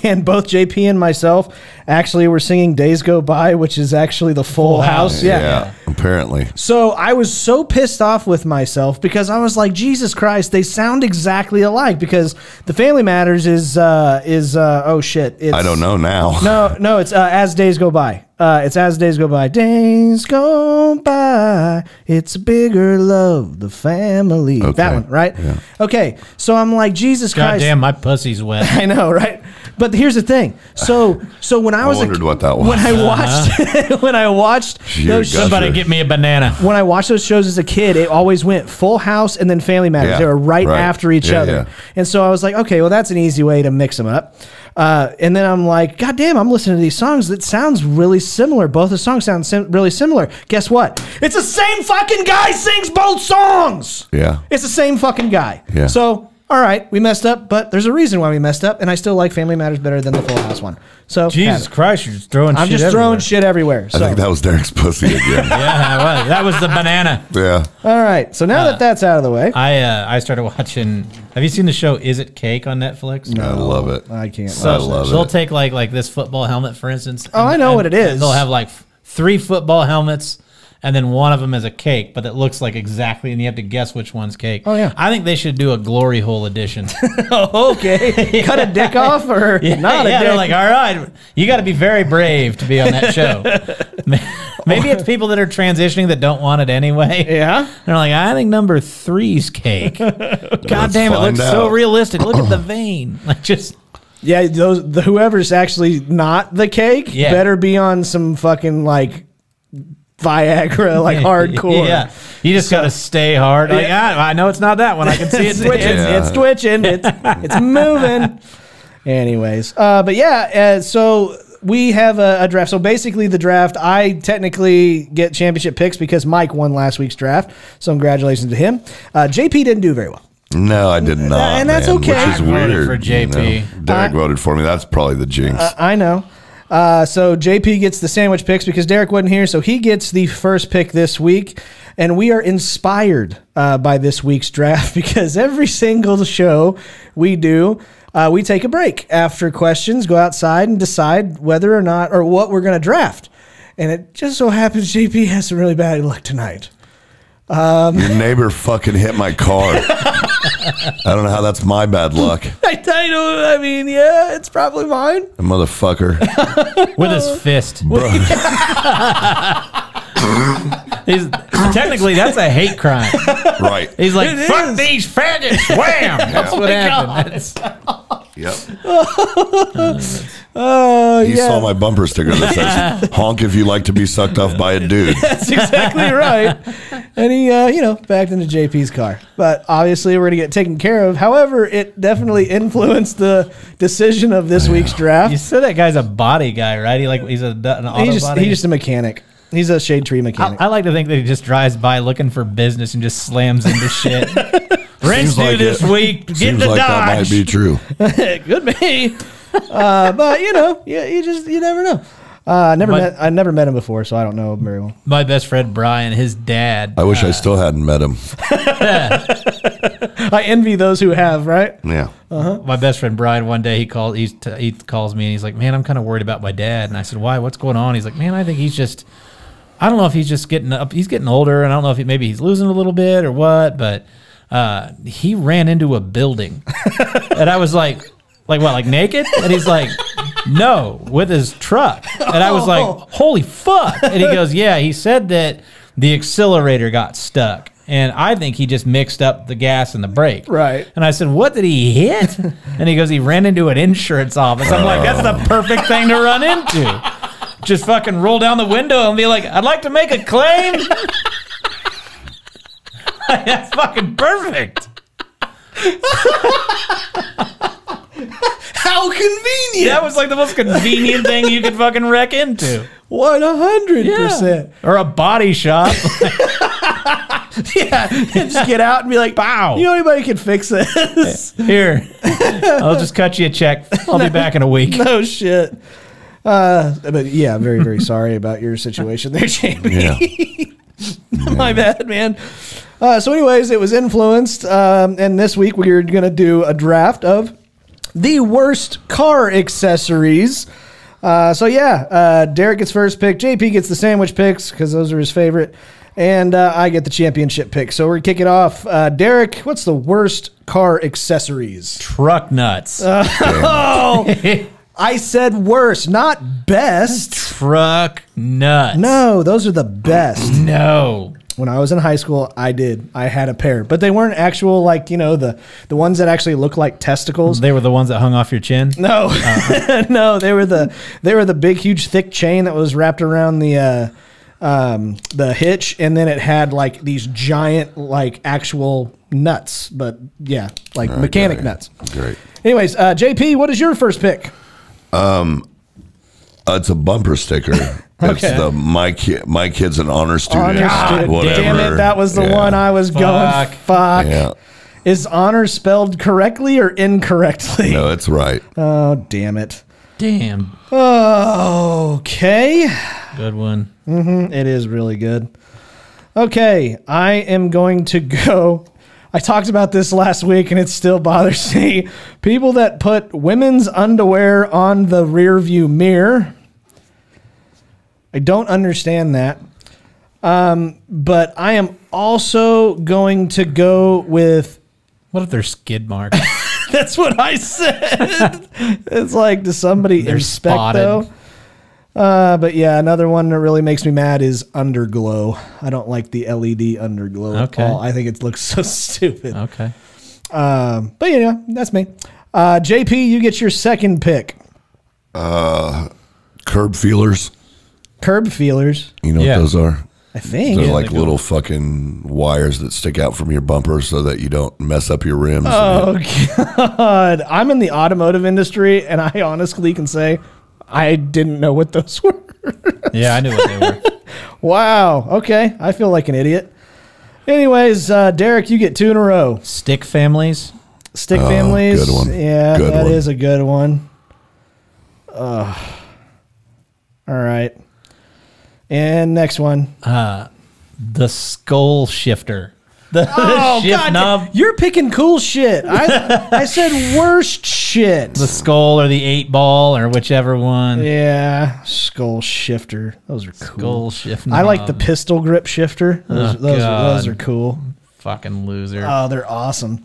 And both JP and myself actually were singing Days Go By, which is actually the Full House. Yeah. Yeah, apparently. So I was so pissed off with myself because I was like, Jesus Christ, they sound exactly alike because the Family Matters is oh shit. It's, I don't know now. No, it's As Days Go By. It's As Days Go By. Days go by. It's a bigger love, the family. Okay. That one, right? Yeah. Okay, so I'm like, Jesus Christ. God damn, my pussy's wet. I know, right? But here's the thing. So when I was what that was. When I watched somebody get me a banana. When I watched those shows as a kid, it always went Full House and then Family Matters. Yeah, they were right after each other. Yeah. And so I was like, okay, well that's an easy way to mix them up. And then I'm like, God damn, I'm listening to these songs that sounds really similar. Both the songs sound really similar. Guess what? It's the same fucking guy sings both songs. Yeah. It's the same fucking guy. Yeah. So all right, we messed up, but there's a reason why we messed up, and I still like Family Matters better than the Full House one. So Jesus Christ, you're just throwing shit everywhere. I'm just throwing shit everywhere. So. I think that was Derek's pussy again. Yeah, it was. That was the banana. Yeah. All right, so now that that's out of the way. I started watching... Have you seen the show Is It Cake on Netflix? No. I love it. I can't. So, I love it. They'll take, like this football helmet, for instance. Oh, I know what it is. They'll have, like, 3 football helmets... And then one of them is a cake, but it looks like exactly, and you have to guess which one's cake. Oh, yeah. I think they should do a glory hole edition. Okay. Yeah. Cut a dick off or not a dick? They're like, all right, you got to be very brave to be on that show. Maybe it's people that are transitioning that don't want it anyway. Yeah. They're like, I think number 3's cake. God damn, it looks so realistic. Look at the vein. Like just... Yeah, whoever's actually not the cake better be on some fucking, like... Viagra, like hardcore. Yeah, you just gotta stay hard. Like, I know it's not that one. I can see it. It's twitching. It's moving. Anyways, but yeah. So we have a draft. So basically, the draft. I technically get championship picks because Mike won last week's draft. So congratulations to him. JP didn't do very well. No, I did not, and that's okay. Which is weird. For JP, you know, Derek voted for me. That's probably the jinx. I know. So JP gets the sandwich picks because Derek wasn't here, so he gets the first pick this week. And we are inspired by this week's draft because every single show we do, we take a break after questions, go outside and decide whether or not or what we're going to draft. And it just so happens JP has some really bad luck tonight. Your neighbor fucking hit my car. I don't know how that's my bad luck. I mean, yeah, it's probably mine. A motherfucker. With his fist. Bro. Technically, that's a hate crime. Right. He's like, fuck these faggots. Wham. That's what happened. Yep. You saw my bumper sticker that says "Honk if you like to be sucked off by a dude." That's exactly right. And he, you know, backed into JP's car. But obviously, we're gonna get taken care of. However, it definitely influenced the decision of this week's draft. You said that guy's a body guy, right? He like he's just a mechanic. He's a shade tree mechanic. I like to think that he just drives by looking for business and just slams into shit. Rich dude this week. Get the Dodge. That might be true. Could be. But you know, you never know. I never met him before, so I don't know him very well. My best friend Brian, his dad. I wish I still hadn't met him. I envy those who have, right? Yeah. My best friend Brian, one day he calls me and he's like, "Man, I'm kind of worried about my dad." And I said, "Why? What's going on?" He's like, "Man, I think he's just, I don't know if he's just getting up. He's getting older, and I don't know if maybe he's losing a little bit or what." But he ran into a building, and I was like. Like what, like naked? And he's like, no, with his truck. And I was like, holy fuck. And he goes, yeah, he said that the accelerator got stuck. And I think he just mixed up the gas and the brake. Right. And I said, what did he hit? And he goes, he ran into an insurance office. I'm like, that's the perfect thing to run into. Just fucking roll down the window and be like, I'd like to make a claim. Like, that's fucking perfect. How convenient. Yeah, that was like the most convenient thing you could fucking wreck into. 100%. Or a body shop. Yeah, just get out and be like, "Wow, you know anybody can fix this? Here, I'll just cut you a check. I'll be back in a week." No shit. But yeah, I'm very, very sorry about your situation there, JP. Yeah. My bad, man. So anyways, it was influenced, and this week we're going to do a draft of the worst car accessories. So yeah, Derek gets first pick. JP gets the sandwich picks because those are his favorite. And I get the championship pick. So we're going to kick it off. Derek, what's the worst car accessories? Truck nuts. Oh, I said worst, not best. Truck nuts. No, those are the best. No. When I was in high school, I had a pair, but they weren't actual, like, you know, the ones that actually look like testicles. They were the ones that hung off your chin? No. No, they were the big, huge, thick chain that was wrapped around the hitch, and then it had like these giant, like, actual nuts, but yeah, like mechanic nuts. Great. Anyways, JP, what is your first pick? It's a bumper sticker. It's okay. My kid's an honor student. Damn it, that was the one I was going. Fuck. Yeah. Is honor spelled correctly or incorrectly? No, it's right. Oh, damn it. Damn. Oh, okay. Good one. Mm-hmm. It is really good. Okay, I am going to go. I talked about this last week, and it still bothers me. People that put women's underwear on the rearview mirror. I don't understand that. But I am also going to go with... What if they're skid marks? That's what I said. It's like, does somebody inspect, though? But yeah, another one that really makes me mad is underglow. I don't like the LED underglow at all. I think it looks so stupid. Okay. But yeah, that's me. JP, you get your second pick. Curb feelers. Curb feelers. You know what those are? I think. They're like little fucking wires that stick out from your bumper so that you don't mess up your rims. Oh, God. I'm in the automotive industry, and I honestly can say I didn't know what those were. Yeah, I knew what they were. Wow. Okay. I feel like an idiot. Anyways, Derek, you get two in a row. Stick families. Stick families. Good one. Yeah, that is a good one. All right. And next one. The skull shifter. The shift knob. You're picking cool shit. I said worst shit. The skull or the 8-ball or whichever one. Yeah. Skull shifter. Those are cool. Skull shift knob. I like the pistol grip shifter. Those are cool. Fucking loser. Oh, they're awesome.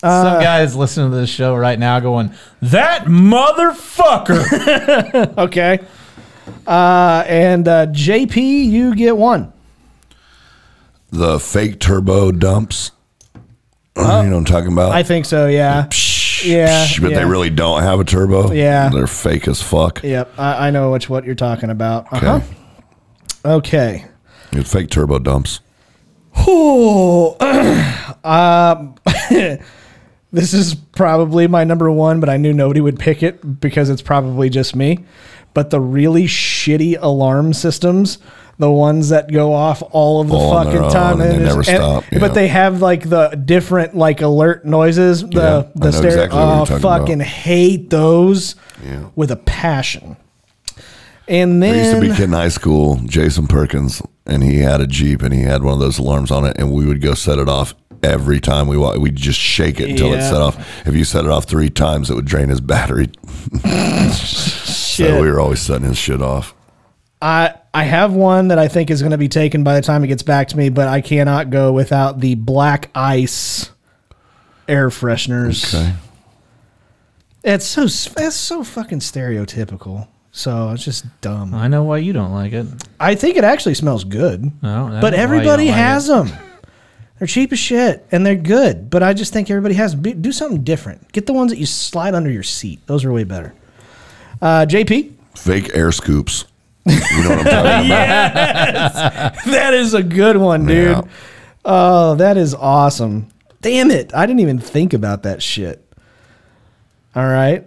Some guy is listening to this show right now going, that motherfucker. Okay. And JP, you get one. The fake turbo dumps. You know what I'm talking about? I think so, yeah. yeah, but they really don't have a turbo. Yeah. They're fake as fuck. Yep. I know what you're talking about. Okay. Okay. It's fake turbo dumps. Oh, this is probably my number one, but I knew nobody would pick it because it's probably just me. But the really shitty alarm systems, the ones that go off all of the fucking time, and they never stop. But they have like the different like alert noises. The stereo. Oh, fucking hate those with a passion. And then I used to be a kid in high school, Jason Perkins, and he had a Jeep, and he had one of those alarms on it, and we would go set it off every time we walked. We'd just shake it until it set off. If you set it off 3 times, it would drain his battery. So we were always setting his shit off. I have one that I think is going to be taken by the time it gets back to me, but I cannot go without the Black Ice air fresheners. Okay. It's so fucking stereotypical. So it's just dumb. I know why you don't like it. I think it actually smells good. No, but everybody has them. They're cheap as shit, and they're good. But I just think everybody has them. Do something different. Get the ones that you slide under your seat. Those are way better. JP? Fake air scoops. You know what I'm talking about? Yes! That is a good one, dude. Yeah. Oh, that is awesome. Damn it. I didn't even think about that shit. All right.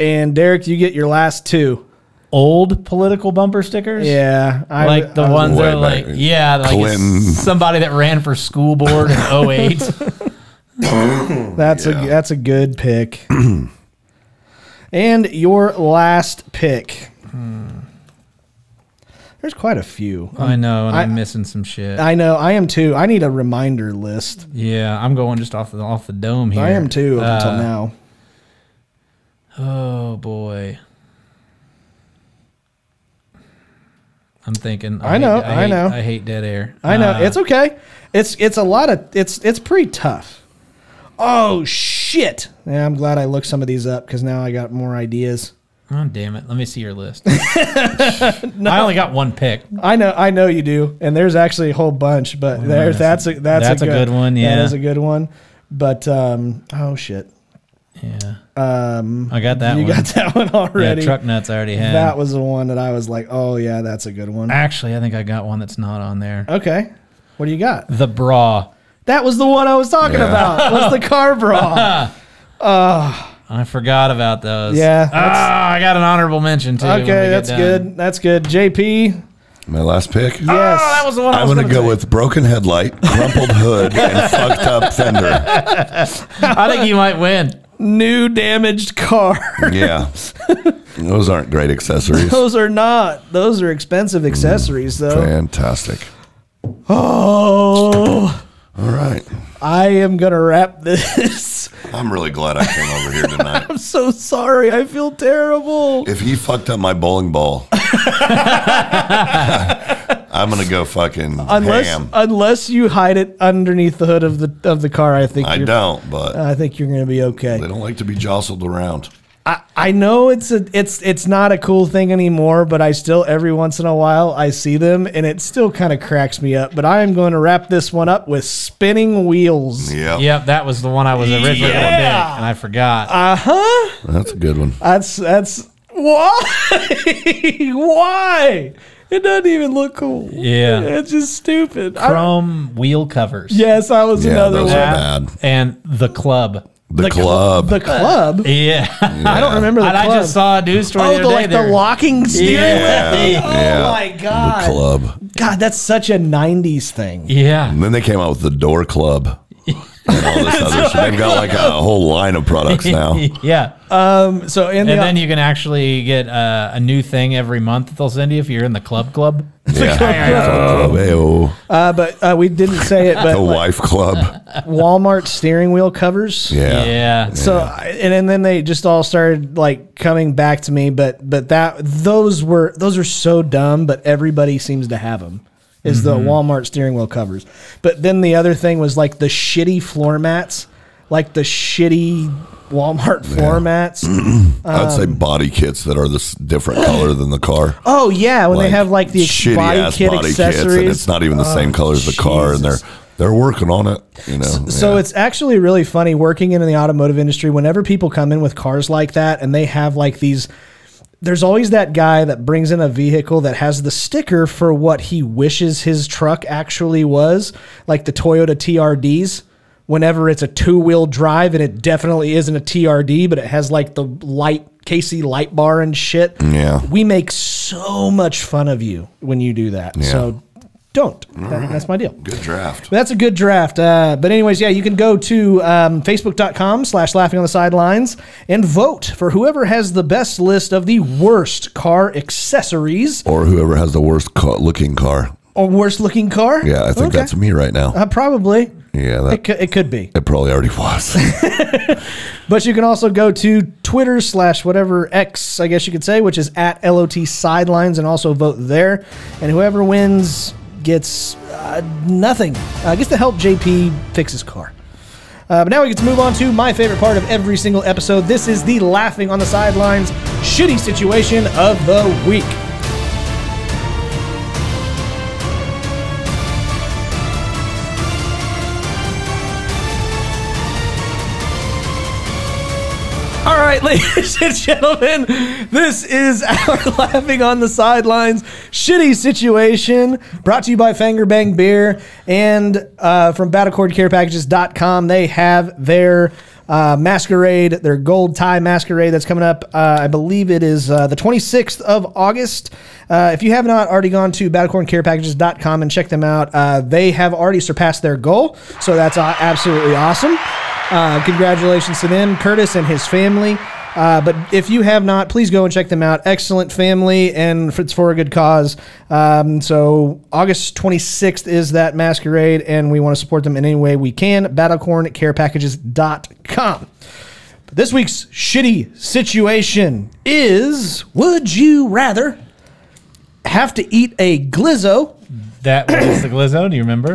And Derek, you get your last two. Old political bumper stickers? Yeah. Like the ones that are like, yeah, like somebody that ran for school board in 08. That's a good pick. And your last pick. There's quite a few. I know, and I'm missing some shit. I know, I am too. I need a reminder list. Yeah, I'm going just off the dome here. I am too up until now. Oh boy, I'm thinking. I know. I hate dead air. I know. It's okay. It's a lot of. It's pretty tough. Oh shit! Yeah, I'm glad I looked some of these up because now I got more ideas. Oh damn it! Let me see your list. No. I only got one pick. I know you do, and there's actually a whole bunch. But oh, there's that's a good one. Yeah, that is a good one. But oh shit. Yeah. I got that one. You got that one already. Yeah, truck nuts I already had. That was the one that I was like, oh, yeah, that's a good one. Actually, I think I got one that's not on there. Okay. What do you got? The bra. That was the one I was talking about. Was the car bra. I forgot about those. Yeah. I got an honorable mention, too. Okay, that's good. That's good. JP. My last pick? Yes. Oh, that was the one I'm going to go with broken headlight, crumpled hood, and fucked up fender. I think you might win. New damaged car. Yeah. Those aren't great accessories. Those are not. Those are expensive accessories, though. Fantastic. Oh. All right. I am going to wrap this. I'm really glad I came over here tonight. I'm so sorry. I feel terrible. If he fucked up my bowling ball, I'm gonna go fucking ham. Unless you hide it underneath the hood of the car, I think I don't. But I think you're gonna be okay. They don't like to be jostled around. I know it's not a cool thing anymore, but I still every once in a while I see them and it still kind of cracks me up. But I am going to wrap this one up with spinning wheels. Yeah, yep, that was the one I was originally going to pick, and I forgot. That's a good one. That's why why. It doesn't even look cool. Yeah. It's just stupid. Chrome wheel covers. Yes, that was another one. Bad. And the club. The club. The club? Yeah. I don't remember the club. I just saw a news story the other day, like the locking steering wheel. Yeah. Oh, my God. The club. God, that's such a 90s thing. Yeah. And then they came out with the door club. And all this other shit. They've got like a whole line of products now. Yeah. So and then you can actually get a new thing every month that they'll send you if you're in the club. Yeah. But we didn't say it. But the wife club. Walmart steering wheel covers. Yeah. Yeah. So and then they just all started like coming back to me. But those are so dumb. But everybody seems to have them. Is the Walmart steering wheel covers. But then the other thing was like the shitty floor mats, like the shitty Walmart floor mats. I'd say body kits that are this different color than the car. Oh, yeah, when like they have like the body kit accessories. And it's not even the same color as the car, and they're They're working on it, you know. So it's actually really funny working in the automotive industry. Whenever people come in with cars like that and they have like these, there's always that guy that brings in a vehicle that has the sticker for what he wishes his truck actually was, like the Toyota TRDs. Whenever it's a two-wheel drive and it definitely isn't a TRD, but it has like the light Casey light bar and shit. Yeah. We make so much fun of you when you do that. Yeah. So don't. That's my deal. Good draft. That's a good draft. But anyways, yeah, you can go to facebook.com/LaughingOnTheSidelines and vote for whoever has the best list of the worst car accessories. Or whoever has the worst looking car. Or worst looking car? Yeah, I think that's me right now. Probably. Yeah. It could be. It probably already was. But you can also go to Twitter/whatever X, I guess you could say, which is @LOT Sidelines, and also vote there. And whoever wins gets nothing. Gets to help JP fix his car. But now we get to move on to my favorite part of every single episode. This is the Laughing on the Sidelines shitty situation of the week. All right, ladies and gentlemen, this is our Laughing on the Sidelines shitty situation brought to you by Fanger Bang Beer and from BattleCordCarePackages.com. They have their masquerade, their gold tie masquerade that's coming up. I believe it is the 26th of August. If you have not already gone to BattleCordCarePackages.com and check them out, they have already surpassed their goal. So that's absolutely awesome. Congratulations to them, Curtis and his family. But if you have not, please go and check them out. Excellent family, and it's for a good cause. So August 26th is that masquerade, and we want to support them in any way we can. BattleCornCarePackages.com. But this week's shitty situation is, would you rather have to eat a Glizzo? That was the Glizzo, do you remember?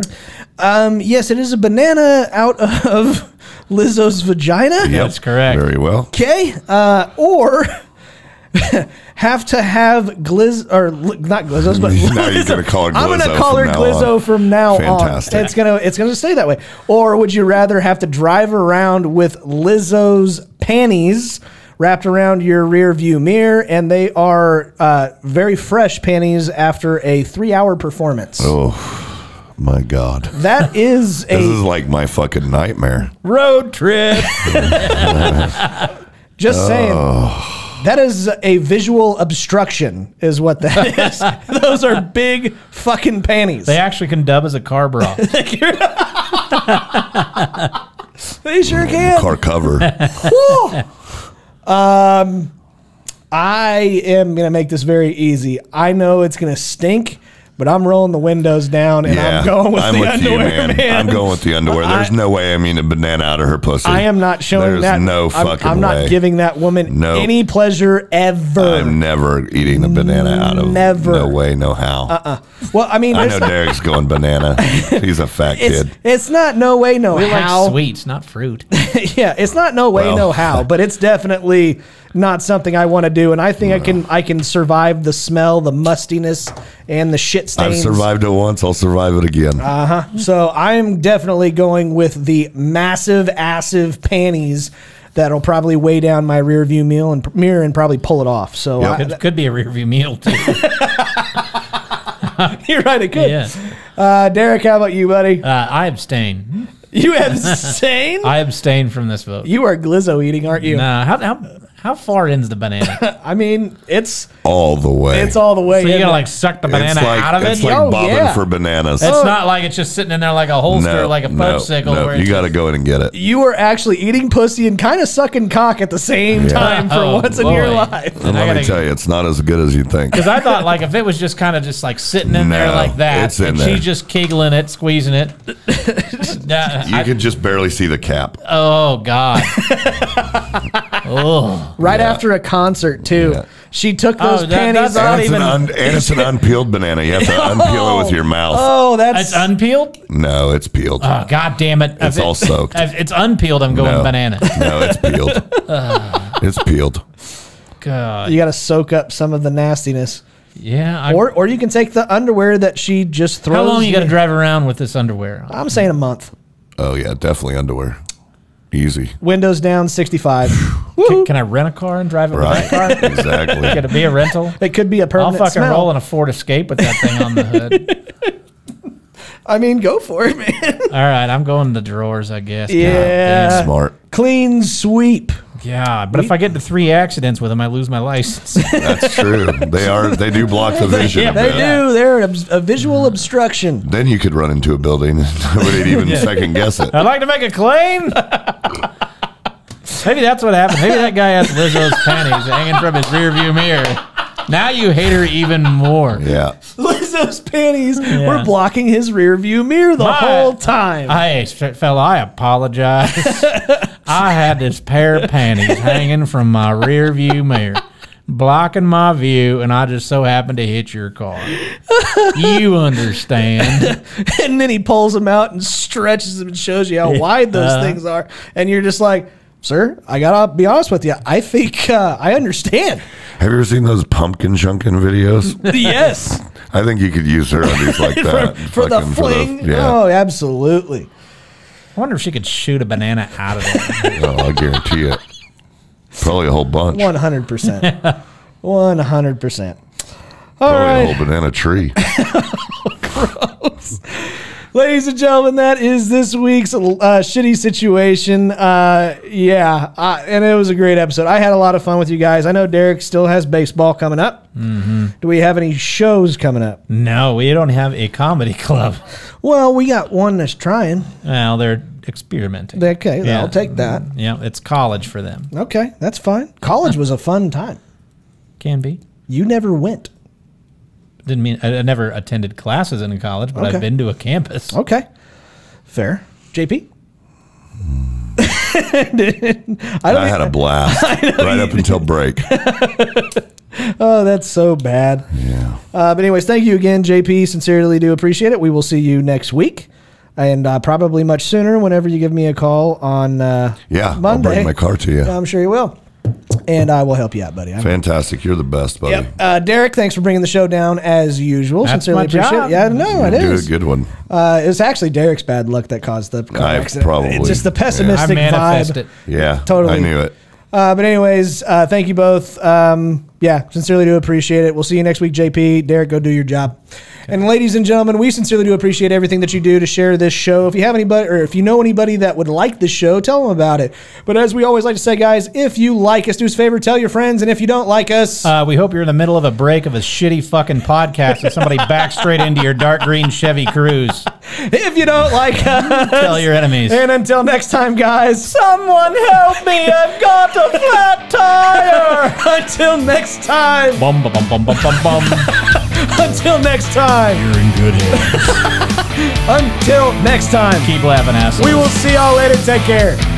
Yes, it is a banana out of Lizzo's vagina. Yep. That's correct. Very well. Okay. Or have to have Glizzo, or not Glizzo's, but Lizzo. Gonna call her Glizzo. I'm going to call her Glizzo from now on. It's gonna stay that way. Or would you rather have to drive around with Lizzo's panties wrapped around your rear view mirror, and they are very fresh panties after a 3-hour performance? Oh. My God. That is a... This is like my fucking nightmare. Road trip. Just saying. That is a visual obstruction is what that is. Those are big fucking panties. They actually can dub as a car bra. They sure can. Car cover. I am going to make this very easy. I know it's going to stink. But I'm rolling the windows down, and yeah, I'm going with the underwear, you, man. I'm going with the underwear. There's no way I'm eating a banana out of her pussy. I am not showing that. There's no fucking way. I'm not giving that woman any pleasure ever. I'm never eating a banana out of no way, no how. Well, I mean, I know Derek's going banana. He's a fat kid. It's not no way, no how. Like sweets, not fruit. Yeah, it's not no way, no how, but it's definitely not something I want to do, and I think I can survive the smell, the mustiness, and the shit stains. I've survived it once. I'll survive it again. So I'm definitely going with the massive, assive panties that'll probably weigh down my rear view mirror and probably pull it off. So yeah, it could be a rear view meal too. You're right. It could. Yeah. Derek, how about you, buddy? I abstain. You abstain? I abstain from this vote. You are Glizzo eating, aren't you? Nah. How far in's the banana? I mean, it's all the way. It's all the way. So you gotta like suck the banana out of it. It's like bobbing for bananas. It's not like it's just sitting in there like a holster, like a popsicle. No, you gotta go in and get it. You are actually eating pussy and kind of sucking cock at the same time for once in your life. And let me tell you, it's not as good as you think. Because I thought like if it was just kind of just like sitting in there like that, it's in there. She's just kegling it, squeezing it. You can just barely see the cap. Oh God. Oh, right after a concert too. Yeah. She took those panties off. And it's an unpeeled banana. You have to unpeel it with your mouth. Oh, that's unpeeled? No, it's peeled. Oh, God damn it. It's all soaked. If it's unpeeled, I'm going banana. No, it's peeled. It's peeled. God. You got to soak up some of the nastiness. Yeah. Or you can take the underwear that she just throws. How long you got to drive around with this underwear? I'm saying a month. Oh, yeah, definitely underwear. Easy. Windows down, 65. Can I rent a car and drive it with that car? Exactly. Could it be a rental? It could be a permanent smell. I'll fucking roll in a Ford Escape with that thing on the hood. I mean, go for it, man. All right, I'm going to drawers, I guess. Yeah. Smart. Clean sweep. Yeah, but if I get into 3 accidents with them, I lose my license. That's true. They do block the vision. Yeah, they do. They're a visual obstruction. Then you could run into a building and nobody even second guess it. I'd like to make a claim. Maybe that's what happened. Maybe that guy has Lizzo's panties hanging from his rearview mirror. Now you hate her even more. Yeah. Lizzo's panties were blocking his rearview mirror the whole time. Hey, fella, I apologize. I had this pair of panties hanging from my rearview mirror, blocking my view, and I just so happened to hit your car. You understand. And then he pulls them out and stretches them and shows you how wide those things are. And you're just like, sir, I gotta be honest with you. I think I understand. Have you ever seen those pumpkin chunkin videos? Yes. I think you could use her undies like that. For the fling? For the, Oh, absolutely. I wonder if she could shoot a banana out of it. Oh, I guarantee it. Probably a whole bunch. 100%. 100%. Probably a whole banana tree. Oh, gross. Ladies and gentlemen, that is this week's shitty situation. And it was a great episode. I had a lot of fun with you guys. I know Derek still has baseball coming up. Mm-hmm. Do we have any shows coming up? No, we don't have a comedy club. Well, we got one that's trying. Well, they're experimenting. Okay, I'll take that. Yeah, it's college for them. Okay, that's fine. College was a fun time. Can be. You never went. Didn't mean I never attended classes in college, but I've been to a campus. Okay, fair. JP, I had a blast right up until break. Oh, that's so bad. Yeah. But anyways, thank you again, JP. Sincerely do appreciate it. We will see you next week, and probably much sooner. Whenever you give me a call on Monday, I'll bring my car to you. I'm sure you will. And I will help you out, buddy. Fantastic. You're the best, buddy. Yep. Derek, thanks for bringing the show down as usual. That's sincerely my appreciate job. Yeah, no, it is. Good one. It was actually Derek's bad luck that caused the car accident. Probably. It's just the pessimistic vibe. I manifest it. Yeah, totally. I knew it. But anyways, thank you both. Sincerely do appreciate it. We'll see you next week, JP. Derek, go do your job. Okay. And ladies and gentlemen, we sincerely do appreciate everything that you do to share this show. If you have anybody, or if you know anybody that would like this show, tell them about it. But as we always like to say, guys, if you like us, do us a favor, tell your friends. And if you don't like us, we hope you're in the middle of a break of a shitty fucking podcast and somebody backs straight into your dark green Chevy Cruze. If you don't like us, tell your enemies. And until next time, guys, someone help me! I've got a flat tire. Until next time. Bum, bum, bum, bum, bum, bum. Until next time. You're in good hands. Until next time. Keep laughing, assholes. We will see y'all later. Take care.